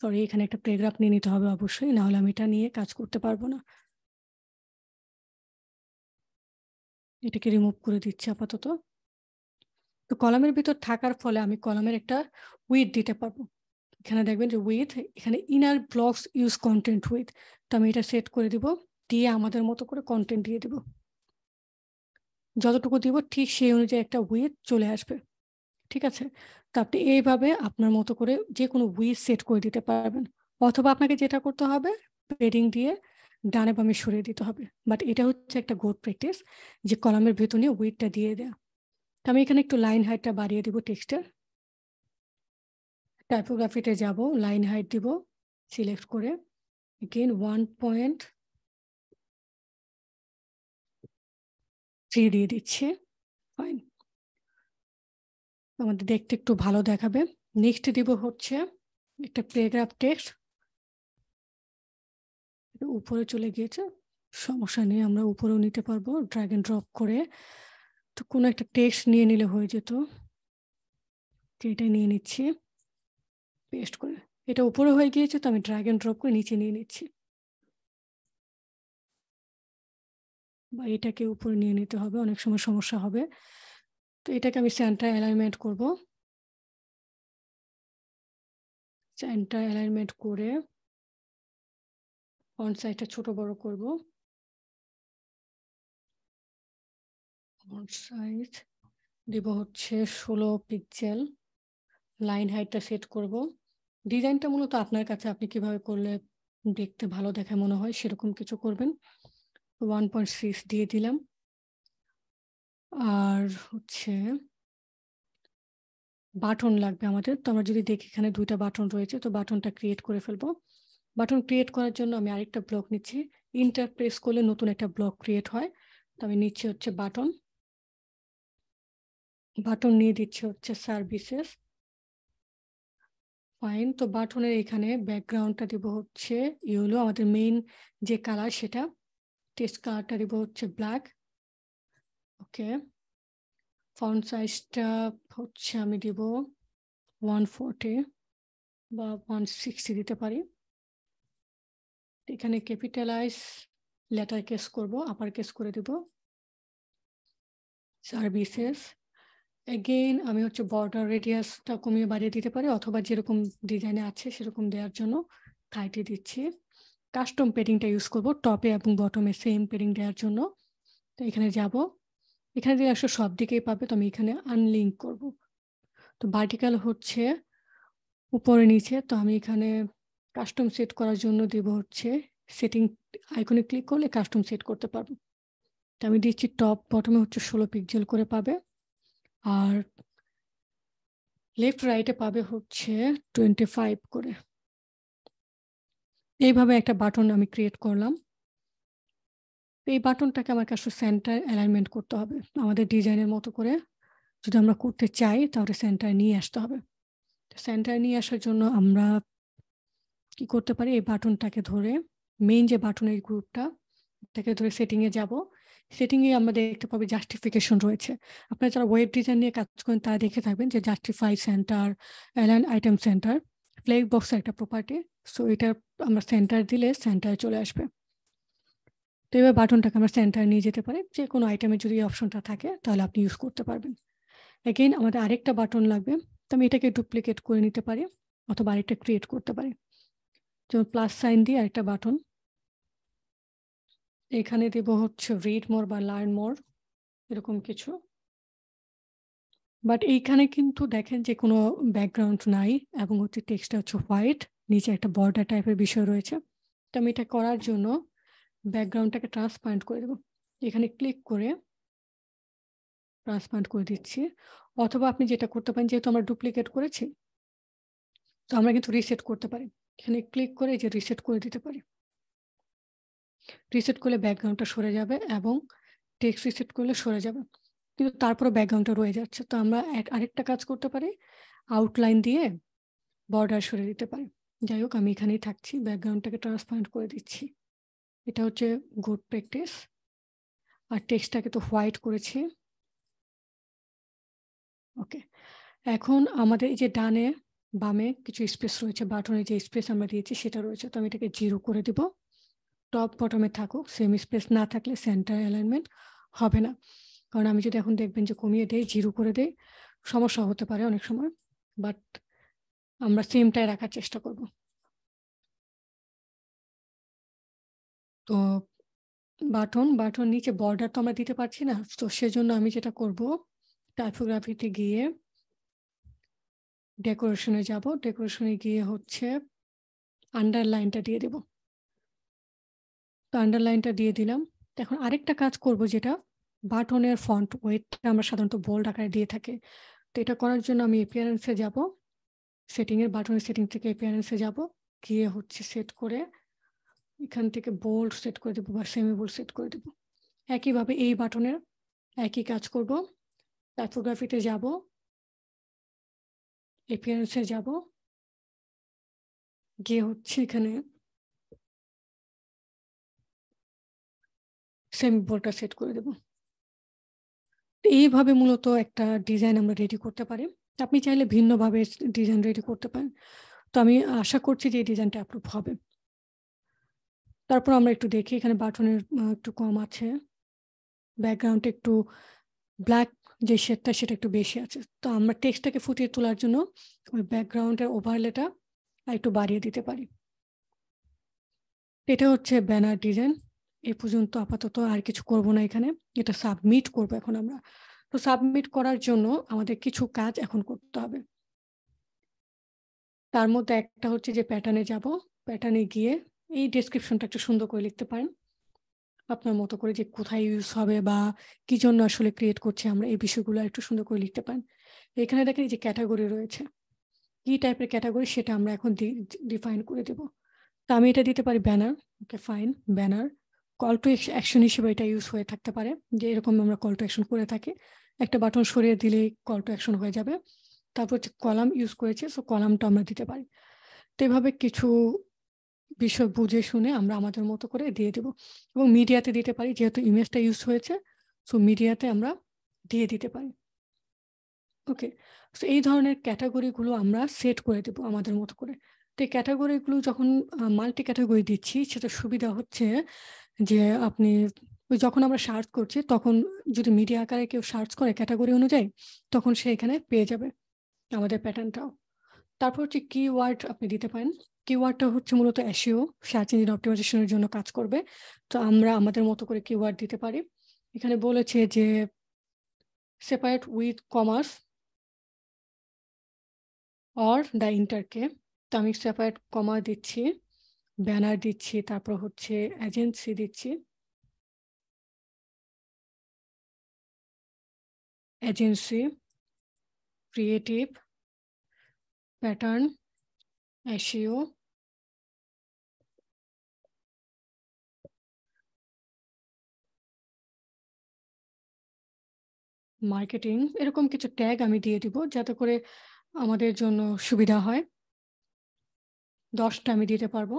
সরি, এখানে একটা প্যারাগ্রাফ নিয়ে নিতে হবে অবশ্যই, না হলে আমি এটা নিয়ে কাজ করতে পারবো না। এটাকে রিমুভ করে দিচ্ছি আপাতত। তো কলামের ভিতর থাকার ফলে আমি কলামের একটা উইথ দিতে পারবো। এখানে দেখবেন যে উইথ, এখানে inner blocks use content with, তো আমি এটা সেট করে দিব, দিয়ে আমাদের মতো করে কন্টেন্ট দিয়ে দিব, যতটুকু দিব ঠিক সেই অনুযায়ী একটা উইথ চলে আসবে। ঠিক আছে? তো আপনি এইভাবে আপনার মতো করে যে কোনো উইথ সেট করে দিতে পারবেন, অথবা আপনাকে যেটা করতে হবে পেডিং দিয়ে ডানে বামে সরিয়ে দিতে হবে। বাট এটা হচ্ছে একটা গুড প্র্যাকটিস, যে কলামের ভেতর নিয়ে উইথটা দিয়ে দেওয়া। তো আমি এখানে একটু লাইন হাইটটা বাড়িয়ে দিব টেক্সটের। টাইপোগ্রাফিতে যাব, লাইন হাইট দিব, সিলেক্ট করে এগেন ওয়ান পয়েন্ট থ্রি দিয়ে দিচ্ছে, ফাইন, আমাদের দেখতে একটু ভালো দেখাবে। নেক্সট দিব হচ্ছে একটা প্যারাগ্রাফ টেক্সট, উপরে চলে গিয়েছে, সমস্যা নেই, আমরা উপরেও নিতে পারবো ড্র্যাগ এন্ড ড্রপ করে। তো কোনো একটা টেক্সট নিয়ে নিলে হয়ে যেত, এটা নিয়ে নিচ্ছি পেস্ট করে, এটা উপরে হয়ে গিয়েছে, তো আমি ড্র্যাগ এন্ড ড্রপ করে নিচে নিয়ে নিচ্ছি। বা এটাকে উপরে নিয়ে নিতে হবে, অনেক সময় সমস্যা হবে। তো এটাকে আমি সেন্টার অ্যালাইনমেন্ট করব, সেন্টার অ্যালাইনমেন্ট করে ফন্ট সাইজটা ছোট বড় করব, ফন্ট সাইজ দিব হচ্ছে ষোলো পিক্সেল, লাইন হাইটটা সেট করব। ডিজাইনটা মূলত আপনার কাছে আপনি কিভাবে করলে দেখতে ভালো দেখে মনে হয় সেরকম কিছু করবেন। ওয়ান পয়েন্ট সিক্স দিয়ে দিলাম, আর হচ্ছে বাটন লাগবে আমাদের। তো আমরা যদি দেখি এখানে দুইটা বাটন রয়েছে, তো বাটনটা ক্রিয়েট করে ফেলবো। বাটন ক্রিয়েট করার জন্য আমি আরেকটা ব্লক নিচ্ছি, ইন্টার প্রেস করলে নতুন একটা ব্লক ক্রিয়েট হয়। তো আমি নিচ্ছি হচ্ছে বাটন, বাটন নিয়ে দিচ্ছি হচ্ছে সার্ভিসেস, ফাইন। তো বাটনের এখানে ব্যাকগ্রাউন্ডটা দিব হচ্ছে ইয়েলো, আমাদের মেইন যে কালার সেটা, টেক্সট কালারটা দিব হচ্ছে ব্ল্যাক, ওকে। ফন্ট সাইজটা হচ্ছে আমি দিব ওয়ান ফোরটি বা ওয়ান সিক্সটি দিতে পারি। এখানে ক্যাপিটালাইজ লেটার কেস করব, আপার কেস করে দিব। সার্ভিসেস এগেইন আমি হচ্ছে বর্ডার রেডিয়াসটা কমিয়ে বাড়িয়ে দিতে পারি, অথবা যেরকম ডিজাইনে আছে সেরকম দেওয়ার জন্য থার্টি দিচ্ছি। কাস্টম পেডিংটা ইউজ করব টপে এবং বটমে সেম পেডিং দেওয়ার জন্য। তো এখানে যাব, এখানে দিয়ে আসলে সব দিকেই পাবে। তো আমি এখানে আনলিঙ্ক করব। তো ভার্টিক্যাল হচ্ছে উপরে নিচে। তো আমি এখানে কাস্টম সেট করার জন্য দেব হচ্ছে সেটিং আইকনে ক্লিক করলে কাস্টম সেট করতে পারবো। তো আমি দিচ্ছি টপ বটমে হচ্ছে ষোলো পিক্সেল করে পাবে, আর লেফট রাইটে পাবে হচ্ছে টোয়েন্টি ফাইভ করে। এইভাবে একটা বাটন আমি ক্রিয়েট করলাম। এই বাটনটাকে আমার কাছে সেন্টার অ্যালাইনমেন্ট করতে হবে আমাদের ডিজাইনের মতো করে। যদি আমরা করতে চাই তাহলে সেন্টার নিয়ে আসতে হবে। সেন্টার নিয়ে আসার জন্য আমরা কি করতে পারি, এই বাটনটাকে ধরে মেইন যে বাটনের গ্রুপটা এটাকে ধরে সেটিংয়ে যাব। সেটিংয়ে আমরা দেখতে পাবো জাস্টিফিকেশন রয়েছে। আপনারা যারা ওয়েব ডিজাইন নিয়ে কাজ করেন তারা দেখে থাকবেন যে justify center, align item center, flex বক্সের একটা প্রপার্টি। সো এটা আমরা সেন্টার দিলে সেন্টারে চলে আসবে। তো এবার বাটনটাকে আমরা সেন্টারে নিয়ে যেতে পারি, যে কোনো আইটেমে যদি অপশনটা থাকে তাহলে আপনি ইউজ করতে পারবেন। এগেইন আমাদের আরেকটা বাটন লাগবে। তো আমি এটাকে ডুপ্লিকেট করে নিতে পারি, অথবা আরেকটা ক্রিয়েট করতে পারি। যেমন প্লাস সাইন দিয়ে আরেকটা বাটন, এখানে দেব হচ্ছে রিড মোর বা লার্ন মোর এরকম কিছু। বাট এইখানে কিন্তু দেখেন যে কোনো ব্যাকগ্রাউন্ড নাই এবং হচ্ছে টেক্সটটা হচ্ছে হোয়াইট, নিচে একটা বর্ডার টাইপের বিষয় রয়েছে। তো আমি এটা করার জন্য ব্যাকগ্রাউন্ডটাকে ট্রান্সপারেন্ট করে দেবো, এখানে ক্লিক করে ট্রান্সপারেন্ট করে দিচ্ছি। অথবা আপনি যেটা করতে পারেন, যেহেতু আমরা ডুপ্লিকেট করেছি তো আমরা কিন্তু রিসেট করতে পারি। এখানে ক্লিক করে যে রিসেট করে দিতে পারি। রিসেট করলে ব্যাকগ্রাউন্ডটা সরে যাবে এবং টেক্সট রিসেট করলে সরে যাবে, কিন্তু তারপরে ব্যাকগ্রাউন্ডটা রয়ে যাচ্ছে। তো আমরা আরেকটা কাজ করতে পারি, আউটলাইন দিয়ে বর্ডার সরে দিতে পারি। যাই হোক, আমি এখানেই থাকছি, ব্যাকগ্রাউন্ডটাকে ট্রান্সপারেন্ট করে দিচ্ছি। এটা হচ্ছে গুড প্র্যাকটিস। আর টেক্সটটাকে তো হোয়াইট করেছি, ওকে। এখন আমাদের এই যে ডানে বামে কিছু স্পেস রয়েছে, বাটনে যে স্পেস আমরা দিয়েছি সেটা রয়েছে। তো আমি এটাকে জিরো করে দিব। টপ বটমে থাকুক, সেম স্পেস না থাকলে সেন্টার অ্যালাইনমেন্ট হবে না। কারণ আমি যদি এখন দেখবেন যে কমিয়ে দেই, জিরো করে দেই, সমস্যা হতে পারে অনেক সময়। বাট আমরা সেমটাই রাখার চেষ্টা করব। তো বাটন বাটন নিচে বর্ডার তো আমরা দিতে পারছি না। তো সেজন্য আমি যেটা করব, টাইপোগ্রাফিতে গিয়ে ডেকোরেশনে যাব। ডেকোরেশনে গিয়ে হচ্ছে আন্ডারলাইনটা দিয়ে দেব। তো আন্ডারলাইনটা দিয়ে দিলাম। এখন আরেকটা কাজ করব, যেটা বাটনের ফন্ট ওয়েটটা আমরা সাধারণত বোল্ড আকারে দিয়ে থাকি। তো এটা করার জন্য আমি অ্যাপিয়ারেন্সে যাব, সেটিংয়ের বাটনের সেটিং থেকে অ্যাপিয়ারেন্সে যাব, গিয়ে হচ্ছে সেট করে এখান থেকে বোল্ড সেট করে দেবো বা সেমি বোল্ড সেট করে দেবো। একইভাবে এই বাটনের একই কাজ করব, টাইপোগ্রাফিতে যাব, অ্যাপিয়ারেন্সে যাব, গিয়ে হচ্ছে এখানে সেমি বোল্ডটা সেট করে দেবো। এইভাবে মূলত একটা ডিজাইন আমরা রেডি করতে পারি। আপনি চাইলে ভিন্নভাবে ডিজাইন রেডি করতে পারেন। তো আমি আশা করছি যে এই ডিজাইনটা অ্যাপ্রুভ হবে। তারপর আমরা একটু দেখি, এখানে বাটনের একটু কম আছে, ব্যাকগ্রাউন্ড একটু ব্ল্যাক যে শেডটা সেটা একটু বেশি আছে, তো আমরা টেক্সটটাকে ফুটিয়ে তোলার জন্য ওই ব্যাকগ্রাউন্ডের ওভারলেটা একটু বাড়িয়ে দিতে পারি। এটা হচ্ছে ব্যানার ডিজাইন। এ পর্যন্ত আপাতত আর কিছু করব না এখানে, এটা সাবমিট করব এখন আমরা। তো সাবমিট করার জন্য আমাদের কিছু কাজ এখন করতে হবে। তার মধ্যে একটা হচ্ছে যে প্যাটার্নে যাব, প্যাটার্নে গিয়ে এই ডেসক্রিপশনটা একটু সুন্দর করে লিখতে পারেন আপনার মতো করে, যে কোথায় ইউজ হবে বা কি জন্য আসলে ক্রিয়েট করছি আমরা, এই বিষয়গুলো একটু সুন্দর করে লিখতে পারেন। এখানে দেখেন যে ক্যাটাগরি রয়েছে, কি টাইপের ক্যাটাগরি সেটা আমরা এখন ডিফাইন করে দেব। তো আমি এটা দিতে পারি banner, okay fine, banner. Call to action হিসেবে এটা ইউজ হয়ে থাকতে পারে, যে এরকম আমরা কল টু অ্যাকশন করে থাকি, একটা বাটন সরিয়ে দিলেই কল টু অ্যাকশন হয়ে যাবে। তারপর হচ্ছে কলাম ইউজ করেছে, সো কলামটা আমরা দিতে পারি। তো এভাবে কিছু বিষয় বুঝে শুনে আমরা আমাদের মতো করে দিয়ে দেব, এবং মিডিয়াতে দিতে পারি, যেহেতু ইমেজটা ইউজ হয়েছে সো মিডিয়াতে আমরা দিয়ে দিতে পারি। ওকে, সো এই ধরনের ক্যাটাগরিগুলো আমরা সেট করে দেব আমাদের মতো করে। তো এই ক্যাটাগরিগুলো যখন মাল্টি ক্যাটাগরি দিচ্ছি সেটা সুবিধা হচ্ছে যে আপনি যখন আমরা সার্চ করছি তখন যদি মিডিয়া আকারে কেউ সার্চ করে ক্যাটাগরি অনুযায়ী তখন সে এখানে পেয়ে যাবে আমাদের প্যাটার্নটাও। তারপর হচ্ছে কিওয়ার্ড আপনি দিতে পারেন। কিওয়ার্ডটা হচ্ছে মূলত এসইও, সার্চ ইঞ্জিন অপটিমাইজেশনের জন্য কাজ করবে। তো আমরা আমাদের মতো করে কিওয়ার্ড দিতে পারি। এখানে বলেছে যে separate with commas or the ইন্টারকে, তো আমি সেপারেট কমার্স দিচ্ছি, ব্যানার দিচ্ছি, তারপর হচ্ছে এজেন্সি দিচ্ছি, agency, creative, pattern, SEO, marketing, এরকম কিছু ট্যাগ আমি দিয়ে দিব যাতে করে আমাদের জন্য সুবিধা হয়। দশটা আমি দিতে পারবো,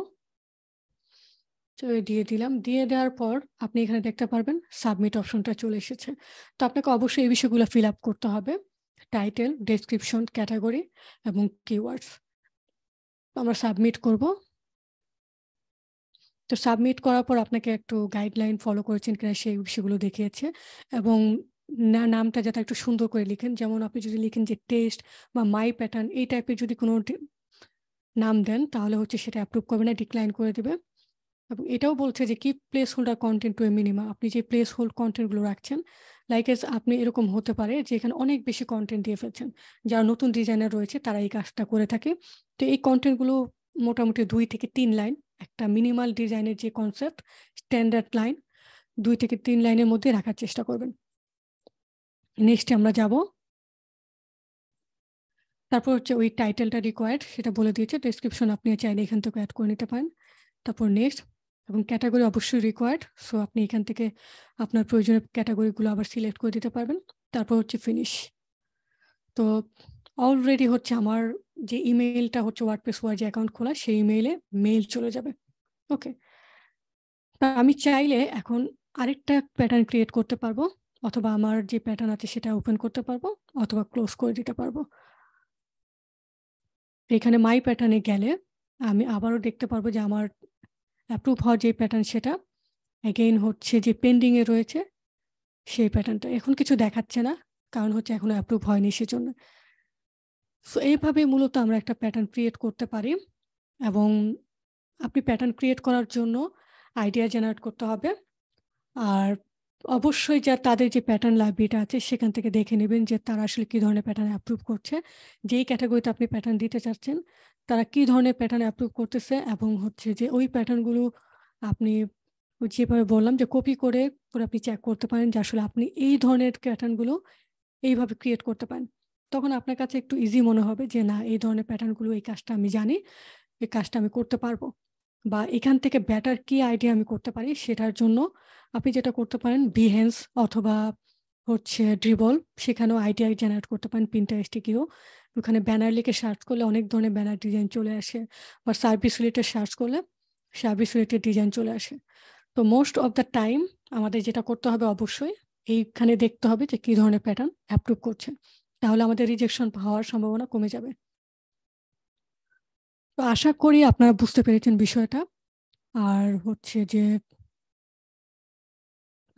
তো দিয়ে দিলাম। দিয়ে দেওয়ার পর আপনি এখানে দেখতে পারবেন সাবমিট অপশনটা চলে এসেছে। তো আপনাকে অবশ্যই এই বিষয়গুলো ফিল আপ করতে হবে, টাইটেল, ডেসক্রিপশন, ক্যাটাগরি এবং কিওয়ার্ডস। আমরা সাবমিট করব। তো সাবমিট করার পর আপনাকে একটু গাইডলাইন ফলো করেছেন কিনা সেই বিষয়গুলো দেখিয়েছে, এবং না নামটা যাতে একটু সুন্দর করে লিখেন। যেমন আপনি যদি লিখেন যে টেস্ট বা মাই প্যাটার্ন এই টাইপের যদি কোনো নাম দেন তাহলে হচ্ছে সেটা অ্যাপ্রুভ করবে না, ডিক্লাইন করে দেবে। এবং এটাও বলছে যে কি placeholder content to a minimum, আপনি যে প্লেস হোল্ড কন্টেন্টগুলো রাখছেন, লাইক এস আপনি এরকম হতে পারে যে এখানে অনেক বেশি কন্টেন্ট দিয়ে ফেলছেন, যারা নতুন ডিজাইনার রয়েছে তারা এই কাজটা করে থাকে। তো এই কন্টেন্টগুলো মোটামুটি দুই থেকে তিন লাইন, একটা মিনিমাল ডিজাইনের যে কনসেপ্ট স্ট্যান্ডার্ড লাইন, দুই থেকে তিন লাইনের মধ্যে রাখার চেষ্টা করবেন। নেক্সটে আমরা যাব। তারপর হচ্ছে ওই টাইটেলটা রিকোয়ার্ড সেটা বলে দিয়েছে, ডেসক্রিপশন আপনি চাইলে এখান থেকে অ্যাড করে নিতে পারেন। তারপর নেক্সট, এবং ক্যাটাগরি অবশ্যই রিকোয়ার্ড, সো আপনি এখান থেকে আপনার প্রয়োজনীয় ক্যাটাগরিগুলো আবার সিলেক্ট করে দিতে পারবেন। তারপর হচ্ছে ফিনিশ। তো অলরেডি হচ্ছে আমার যে ইমেইলটা হচ্ছে ওয়ার্ডপ্রেস ওয়ার যে অ্যাকাউন্ট খোলা সেই ইমেইলে মেইল চলে যাবে। ওকে, তা আমি চাইলে এখন আরেকটা প্যাটার্ন ক্রিয়েট করতে পারবো, অথবা আমার যে প্যাটার্ন আছে সেটা ওপেন করতে পারবো, অথবা ক্লোজ করে দিতে পারবো। এখানে মাই প্যাটার্নে গেলে আমি আবারও দেখতে পারবো যে আমার অ্যাপ্রুভ হওয়ার যে প্যাটার্ন সেটা, অ্যাগেইন হচ্ছে যে পেন্ডিংয়ে রয়েছে সেই প্যাটার্নটা। এখন কিছু দেখাচ্ছে না, কারণ হচ্ছে এখনো অ্যাপ্রুভ হয়নি সেজন্য। সো এইভাবে মূলত আমরা একটা প্যাটার্ন ক্রিয়েট করতে পারি, এবং আপনি প্যাটার্ন ক্রিয়েট করার জন্য আইডিয়া জেনারেট করতে হবে। আর অবশ্যই যা তাদের যে প্যাটার্ন লাইব্রেরিটা আছে সেখান থেকে দেখে নেবেন যে তারা আসলে কী ধরনের প্যাটার্ন অ্যাপ্রুভ করছে, যেই ক্যাটাগরিতে আপনি প্যাটার্ন দিতে চাচ্ছেন তারা কি ধরনের প্যাটার্ন অ্যাপ্রুভ করতেছে, এবং হচ্ছে যে ওই প্যাটার্নগুলো আপনি যেভাবে বললাম যে কপি করে পুরো আপনি চেক করতে পারেন যে আসলে আপনি এই ধরনের প্যাটার্নগুলো এইভাবে ক্রিয়েট করতে পারেন। তখন আপনার কাছে একটু ইজি মনে হবে যে না, এই ধরনের প্যাটার্নগুলো, এই কাজটা আমি জানি, এই কাজটা আমি করতে পারবো, বা এখান থেকে ব্যাটার কি আইডিয়া আমি করতে পারি। সেটার জন্য আপনি যেটা করতে পারেন বিহেন্স অথবা হচ্ছে ড্রিবল, সেখানেও আইডিয়া জেনারেট করতে পারেন। পিন্টারেস্টে গিয়েও ওখানে ব্যানার লিখে সার্চ করলে অনেক ধরনের ব্যানার ডিজাইন চলে আসে, বা সার্ভিস রিলেটেড সার্চ করলে সার্ভিস রিলেটেড ডিজাইন চলে আসে। তো মোস্ট অফ দ্য টাইম আমাদের যেটা করতে হবে, অবশ্যই এইখানে দেখতে হবে যে কী ধরনের প্যাটার্ন অ্যাপ্রুভ করছে, তাহলে আমাদের রিজেকশন হওয়ার সম্ভাবনা কমে যাবে। তো আশা করি আপনারা বুঝতে পেরেছেন বিষয়টা। আর হচ্ছে যে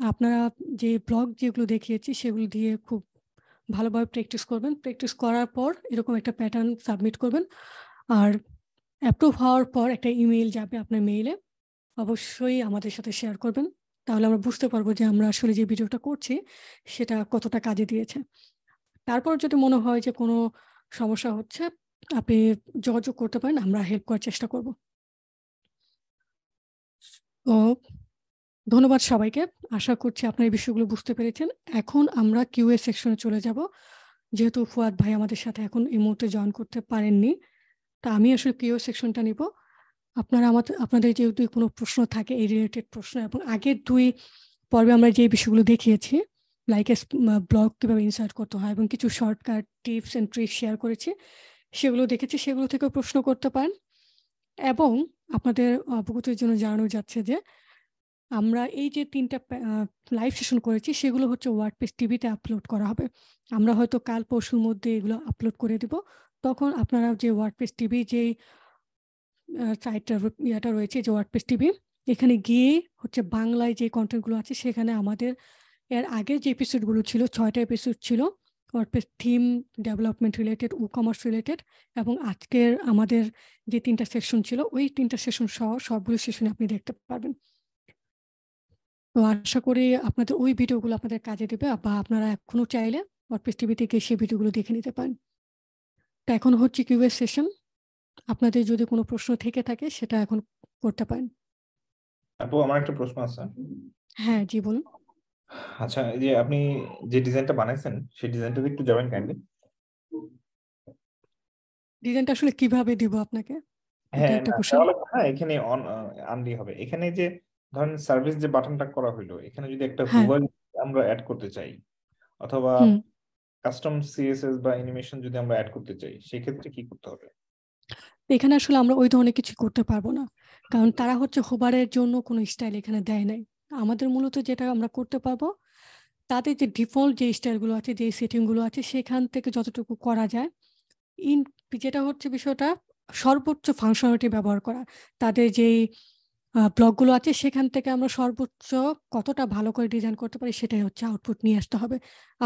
আপনারা যে ব্লগ যেগুলো দেখিয়েছি সেগুলো দিয়ে খুব ভালোভাবে প্র্যাকটিস করবেন। প্র্যাকটিস করার পর এরকম একটা প্যাটার্ন সাবমিট করবেন, আর অ্যাপ্রুভ হওয়ার পর একটা ইমেল যাবে আপনার মেইলে, অবশ্যই আমাদের সাথে শেয়ার করবেন। তাহলে আমরা বুঝতে পারবো যে আমরা আসলে যে ভিডিওটা করছি সেটা কতটা কাজে দিয়েছে। তারপর যদি মনে হয় যে কোনো সমস্যা হচ্ছে আপনি যোগাযোগ করতে পারেন, আমরা হেল্প করার চেষ্টা করব। তো ধন্যবাদ সবাইকে, আশা করছি আপনার এই বিষয়গুলো বুঝতে পেরেছেন। এখন আমরা কিউএ সেকশনে চলে যাব। যেহেতু ফুয়াদ ভাই আমাদের সাথে এখন এই মুহূর্তে জয়েন করতে পারেননি, তা আমি আসলে কিউএ সেকশনটা নিব। আপনারা আমাদের আপনাদের যেহেতু কোনো প্রশ্ন থাকে এই রিলেটেড প্রশ্ন, এবং আগের দুই পর্বে আমরা যে বিষয়গুলো দেখিয়েছি লাইক ব্লগ কীভাবে ইনসার্ট করতে হয় এবং কিছু shortcut tips and tricks share করেছি, সেগুলো দেখেছি, সেগুলো থেকেও প্রশ্ন করতে পারেন। এবং আপনাদের অবগতির জন্য জানানো যাচ্ছে যে আমরা এই যে তিনটা লাইভ সেশন করেছি সেগুলো হচ্ছে ওয়ার্ডপ্রেস টিভিতে আপলোড করা হবে। আমরা হয়তো কাল পরশুর মধ্যে এগুলো আপলোড করে দিব, তখন আপনারা যে ওয়ার্ডপ্রেস টিভি যে সাইটটা ইয়েটা রয়েছে যে ওয়ার্ডপ্রেস টিভি, এখানে গিয়ে হচ্ছে বাংলায় যে কন্টেন্টগুলো আছে সেখানে আমাদের এর আগের যে এপিসোডগুলো ছিল, ছয়টা এপিসোড ছিল WordPress theme development related, e commerce related, এবং আজকের আমাদের যে তিনটা সেকশন ছিল ওই তিনটা সেকশন সহ সবগুলো সেকশনে আপনি দেখতে পারবেন। তো আশা করি আপনাদের ওই ভিডিওগুলো আপনাদের কাজে দেবে, বা আপনারা এখনো চাইলে ওয়ার্ডপ্রেস টিভি থেকে সেই ভিডিওগুলো দেখে নিতে পারেন। তো এখন হচ্ছে কিউএ সেশন, আপনাদের যদি কোনো প্রশ্ন থেকে থাকে সেটা এখন করতে পারেন। আপু আমার একটা প্রশ্ন আছে। হ্যাঁ জি বলুন। আচ্ছা এই যে আপনি যে ডিজাইনটা বানাইছেন সেই ডিজাইনটাতে একটু যাবেন কাইন্ডলি। ডিজাইনটা আসলে কিভাবে দিব আপনাকে? হ্যাঁ একটা কোশ্চেন। হ্যাঁ এখানে অন আনলি হবে। এখানে যে ধরেন সার্ভিস যে বাটনটা করা হলো, এখানে যদি একটা হুভার আমরা অ্যাড করতে চাই অথবা কাস্টম সিএসএস বা অ্যানিমেশন যদি আমরা অ্যাড করতে চাই সেই ক্ষেত্রে কি করতে হবে? এখানে আসলে আমরা ওই ধরনের কিছু করতে পারবো না, কারণ তারা হচ্ছে হুভারের জন্য কোনো স্টাইল এখানে দেয় নাই। আমাদের মূলত যেটা আমরা করতে পারবো, তাদের যে ডিফল্ট যে স্টাইলগুলো আছে, যে সেটিংগুলো আছে সেখান থেকে যতটুকু করা যায়, ইন যেটা হচ্ছে বিষয়টা সর্বোচ্চ ফাংশনালিটি ব্যবহার করা। তাদের যেই ব্লগগুলো আছে সেখান থেকে আমরা সর্বোচ্চ কতটা ভালো করে ডিজাইন করতে পারি সেটাই হচ্ছে আউটপুট নিয়ে আসতে হবে।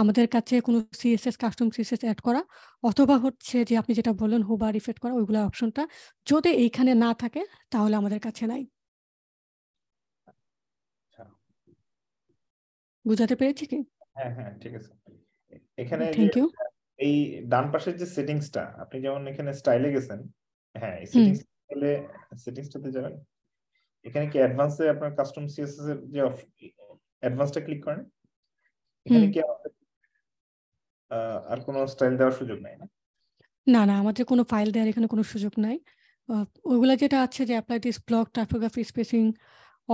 আমাদের কাছে কোনো সিএসএস কাস্টম সিএসএস অ্যাড করা অথবা হচ্ছে যে আপনি যেটা বললেন হুভার ইফেক্ট করা, ওইগুলো অপশনটা যদি এইখানে না থাকে তাহলে আমাদের কাছে নাই। বুঝাতে পেরেছি কি? হ্যাঁ হ্যাঁ ঠিক আছে। এখানে এই ডান পাশের যে সেটিংসটা আপনি যেমন এখানে স্টাইলে গেছেন, হ্যাঁ এই সেটিংস এ সেটিংসটাতে যাবেন। এখানে কি অ্যাডভান্সে আপনার কাস্টম সিএসএস এর যে অ্যাডভান্সটা ক্লিক করেন, এখানে কি আর কোনো স্টাইল দেওয়ার সুযোগ নাই? না না না আমাদের কোনো ফাইল দেওয়ার এখানে কোনো সুযোগ নাই। ওইগুলা যেটা আছে যে apply this block, typography, spacing,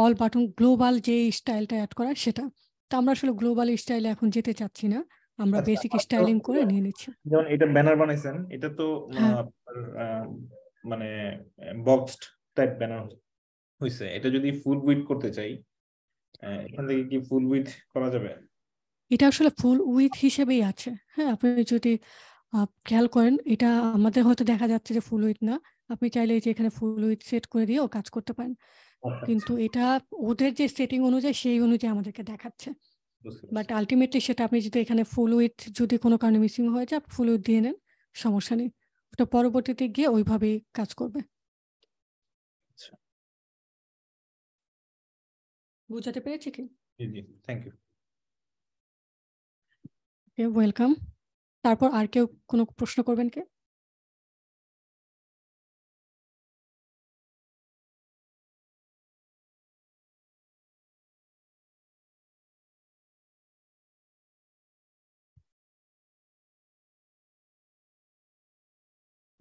all button, global যে স্টাইলটা অ্যাড করা সেটা। তো আমরা আসলে গ্লোবাল স্টাইলে এখন যেতে চাচ্ছি না, আমরা বেসিক স্টাইলিং করে নিয়ে নিচ্ছি। যেমন এটা ব্যানার বানাইছেন, এটা তো মানে বক্সড টাইপ ব্যানার হইছে, এটা যদি ফুল উইডথ করতে চাই এখান থেকে কি ফুল উইডথ করা যাবে? এটা আসলে ফুল উইডথ হিসেবেই আছে। হ্যাঁ আপনি যদি খেয়াল করেন এটা আমাদের হয়তো দেখা যাচ্ছে যে ফুল উইডথ না, আপনি চাইলে যে এখানে ফুল উইডথ সেট করে দিয়েও কাজ করতে পারেন, কিন্তু এটা ওদের যে সেটিং অনুযায়ী সেই অনুযায়ী আমাদেরকে দেখাচ্ছে। বাট আলটিমেটলি সেটা আপনি যদি এখানে ফুল উইডথ যদি কোনো কারণে মিসিং হয়ে যায় ফুল উইডথ দিয়ে নেন, সমস্যা নেই, ওটা পরবর্তীতে গিয়ে ওইভাবেই কাজ করবে। বুঝাতে পেরেছি কি? জি জি থ্যাংক ইউ। Okay welcome. তারপর আর কেউ কোনো প্রশ্ন করবেন কে?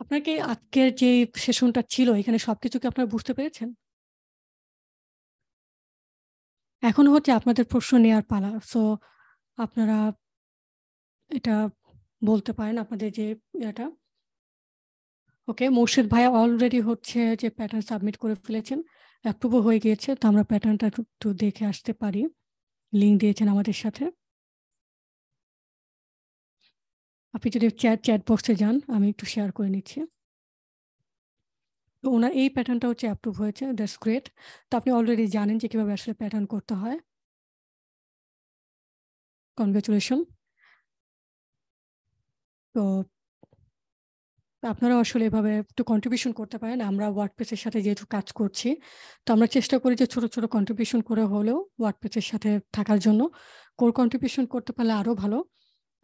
আপনাকে আজকের যে সেশনটা ছিল এখানে সবকিছু কি আপনারা বুঝতে পেরেছেন? এখন হচ্ছে আপনাদের প্রশ্ন নেওয়ার পালা। সো আপনারা এটা বলতে পারেন আপনাদের যে এটা। ওকে মুর্শেদ ভাই অলরেডি হচ্ছে যে প্যাটার্ন সাবমিট করে ফেলেছেন, অ্যাপ্রুভও হয়ে গিয়েছে। তো আমরা প্যাটার্নটা একটু দেখে আসতে পারি, লিঙ্ক দিয়েছেন আমাদের সাথে। আপনি যদি চ্যাট চ্যাট বক্সে যান, আমি একটু শেয়ার করে নিচ্ছি। তো ওনার এই প্যাটার্নটা হচ্ছে অ্যাপ্রুভ হয়েছে, দ্যাটস গ্রেট। তো আপনি অলরেডি জানেন যে কীভাবে আসলে প্যাটার্ন করতে হয়। Congratulations. তো আপনারা আসলে এভাবে একটু কন্ট্রিবিউশন করতে পারেন আমরা ওয়ার্ডপ্রেস এর সাথে যেহেতু কাজ করছি তো আমরা চেষ্টা করি যে ছোট ছোট কন্ট্রিবিউশন করে হলেও ওয়ার্ডপ্রেস এর সাথে থাকার জন্য কোর কন্ট্রিবিউশন করতে পারলে আরো ভালো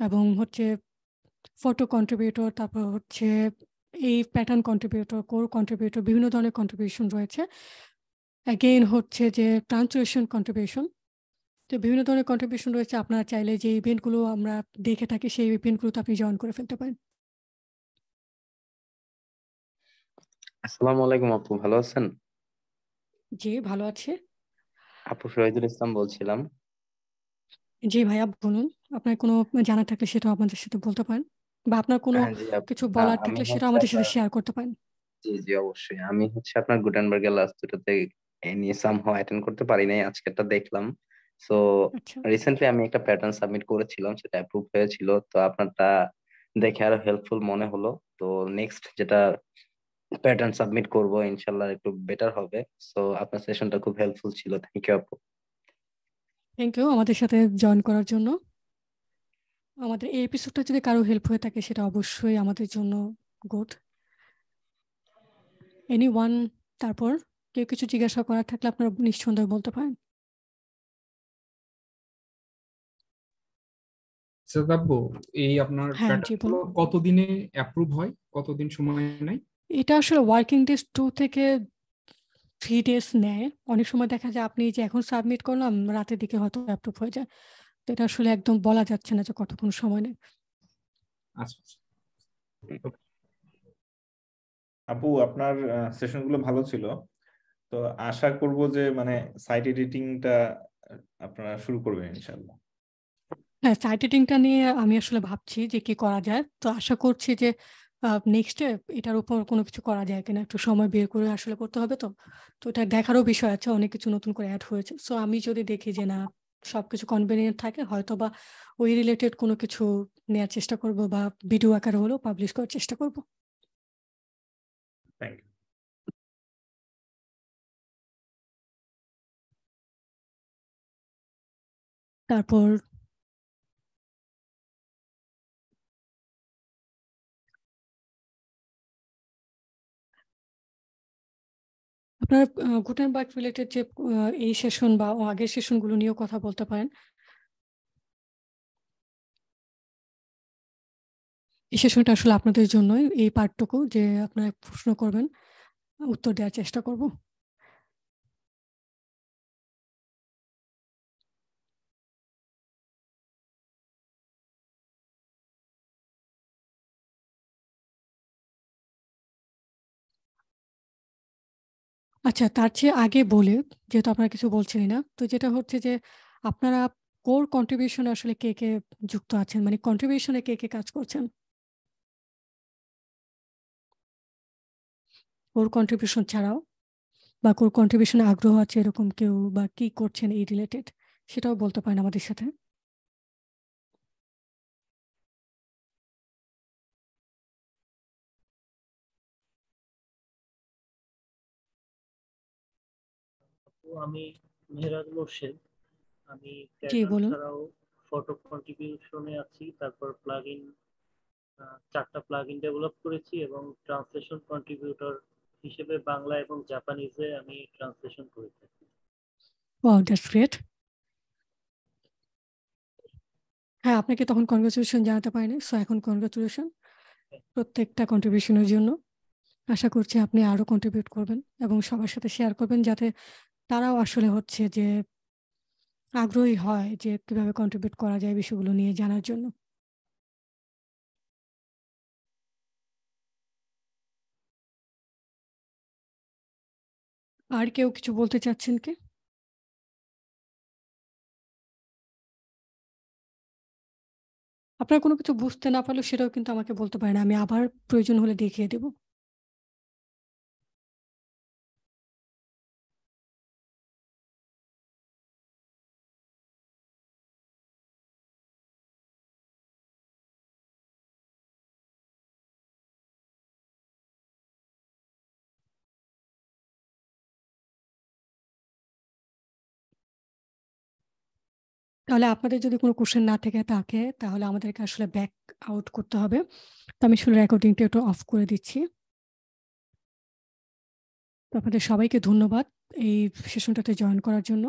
এবং হচ্ছে ফটো কন্ট্রিবিউটর তারপর হচ্ছে এই প্যাটার্ন কন্ট্রিবিউটর কোর কন্ট্রিবিউটর বিভিন্ন ধরনের কন্ট্রিবিউশন রয়েছে अगेन হচ্ছে যে ট্রান্সলেশন কন্ট্রিবিউশন তো বিভিন্ন ধরনের কন্ট্রিবিউশন রয়েছে আপনারা চাইলে যে ইভেন্টগুলো আমরা দেখে থাকি সেই ইভেন্টগুলোতে আপনি জয়েন করে ফেলতে পারেন আসসালামু আলাইকুম আপু ভালো আছেন জি ভালো আছে আপু ফয়জুল ইসলাম বলছিলাম জি ভাইয়া বলুন আপনার কোনো জানা থাকলে সেটা আমাদের সাথে বলতে পারেন বা আপনার কোনো কিছু বলার থাকলে সেটা আমাদের সাথে শেয়ার করতে পারেন জি জি অবশ্যই আমি হচ্ছে আপনার গুটেনবার্গ এর লাস্ট এটাতে এনি সামহাউ অ্যাটেন্ড করতে পারি নাই আজকেটা দেখলাম সো রিসেন্টলি আমি একটা প্যাটার্ন সাবমিট করেছিলাম সেটা অ্যাপ্রুভ হয়েছিল তো আপনারটা দেখে আরো হেল্পফুল মনে হলো তো নেক্সট যেটা প্যাটার্ন সাবমিট করব ইনশাআল্লাহ একটু বেটার হবে সো আপনার সেশনটা খুব হেল্পফুল ছিল থ্যাংক ইউ আপু থ্যাংক ইউ আমাদের সাথে জয়েন করার জন্য আমাদের এই এপিসোডটা যদি কারো হেল্প হয়ে থাকে সেটা অবশ্যই আমাদের জন্য গুড এনিওয়ান তারপর কেউ কিছু জিজ্ঞাসা করার থাকলে আপনারা নিঃসন্দেহে বলতে পারেন স্যার আপু এই আপনার প্যাটার্ন কতদিনে অ্যাপ্রুভ হয় কতদিন সময় নেয় এটা আসলে ওয়ার্কিং ডেজ টু থেকে three ডেজ নেয় অনেক সময় দেখা যায় আপনি যে এখন সাবমিট করলাম রাতের দিকে হয়তো অ্যাপ্রুভ হয়ে যায় তো এটা আসলে একদম বলা যাচ্ছে না যে কতক্ষণ সময় নেয় আচ্ছা আপু আপনার সেশনগুলো ভালো ছিল তো আশা করব যে মানে সাইট এডিটিংটা আপনারা শুরু করবেন ইনশাআল্লাহ হ্যাঁ সাইট এডিটিংটা নিয়ে আমি আসলে ভাবছি যে কি করা যায় তো আশা করছি যে নেক্সট এটার উপর কোনো কিছু করা যায় কিনা একটু সময় বের করে আসলে করতে হবে তো তো এটা দেখারও বিষয় আছে অনেক কিছু নতুন করে অ্যাড হয়েছে সো আমি যদি দেখি যে না সবকিছু কনভেনিয়েন্ট থাকে হয়তো বা ওই রিলেটেড কোনো কিছু নেওয়ার চেষ্টা করব বা ভিডিও আকারে হলেও পাবলিশ করার চেষ্টা করব থ্যাংক ইউ তারপর আপনার গুটেনবার্গ রিলেটেড যে এই সেশন বা আগের সেশনগুলো নিয়েও কথা বলতে পারেন এই সেশনটা আসলে আপনাদের জন্যই এই পার্টটুকু যে আপনারা প্রশ্ন করবেন উত্তর দেওয়ার চেষ্টা করব আচ্ছা তার চেয়ে আগে বলে যেহেতু আপনারা কিছু বলছিলেন না তো যেটা হচ্ছে যে আপনারা কোর কন্ট্রিবিউশন আসলে কে কে যুক্ত আছেন মানে কন্ট্রিবিউশনে কে কে কাজ করছেন কোর কন্ট্রিবিউশন ছাড়াও বা কোর কন্ট্রিবিউশনে আগ্রহ আছে এরকম কেউ বা কি করছেন এই রিলেটেড সেটাও বলতে পারেন আমাদের সাথে আমি মেহরাজ মুর্শেদ আমি প্যাটার্নও ফটো কন্ট্রিবিউশনে আছি তারপর প্লাগইন চারটা প্লাগইন ডেভেলপ করেছি এবং ট্রান্সলেশন কন্ট্রিবিউটর হিসেবে বাংলা এবং জাপানিজে আমি ট্রান্সলেশন করে থাকি ওয়াও দ্যাটস গ্রেট হ্যাঁ আপনাকে তখন কনগ্রাচুলেশন জানাতে পারিনি সো এখন কনগ্রাচুলেশন প্রত্যেকটা কন্ট্রিবিউশনের জন্য আশা করছি আপনি আরো কন্ট্রিবিউট করবেন এবং সবার সাথে শেয়ার করবেন যাতে তারাও আসলে হচ্ছে যে আগ্রহী হয় যে কিভাবে কন্ট্রিবিউট করা যায় বিষয়গুলো নিয়ে জানার জন্য আর কেউ কিছু বলতে চাচ্ছেন কি আপনারা কোনো কিছু বুঝতে না পারলেও সেটাও কিন্তু আমাকে বলতে পারেন আমি আবার প্রয়োজন হলে দেখিয়ে দেবো তাহলে আপনাদের যদি কোনো কোশ্চেন না থেকে থাকে তাহলে আমাদেরকে আসলে ব্যাক আউট করতে হবে তো আমি শুরু রেকর্ডিংটা একটু অফ করে দিচ্ছি আপনাদের সবাইকে ধন্যবাদ এই সেশনটাতে জয়েন করার জন্য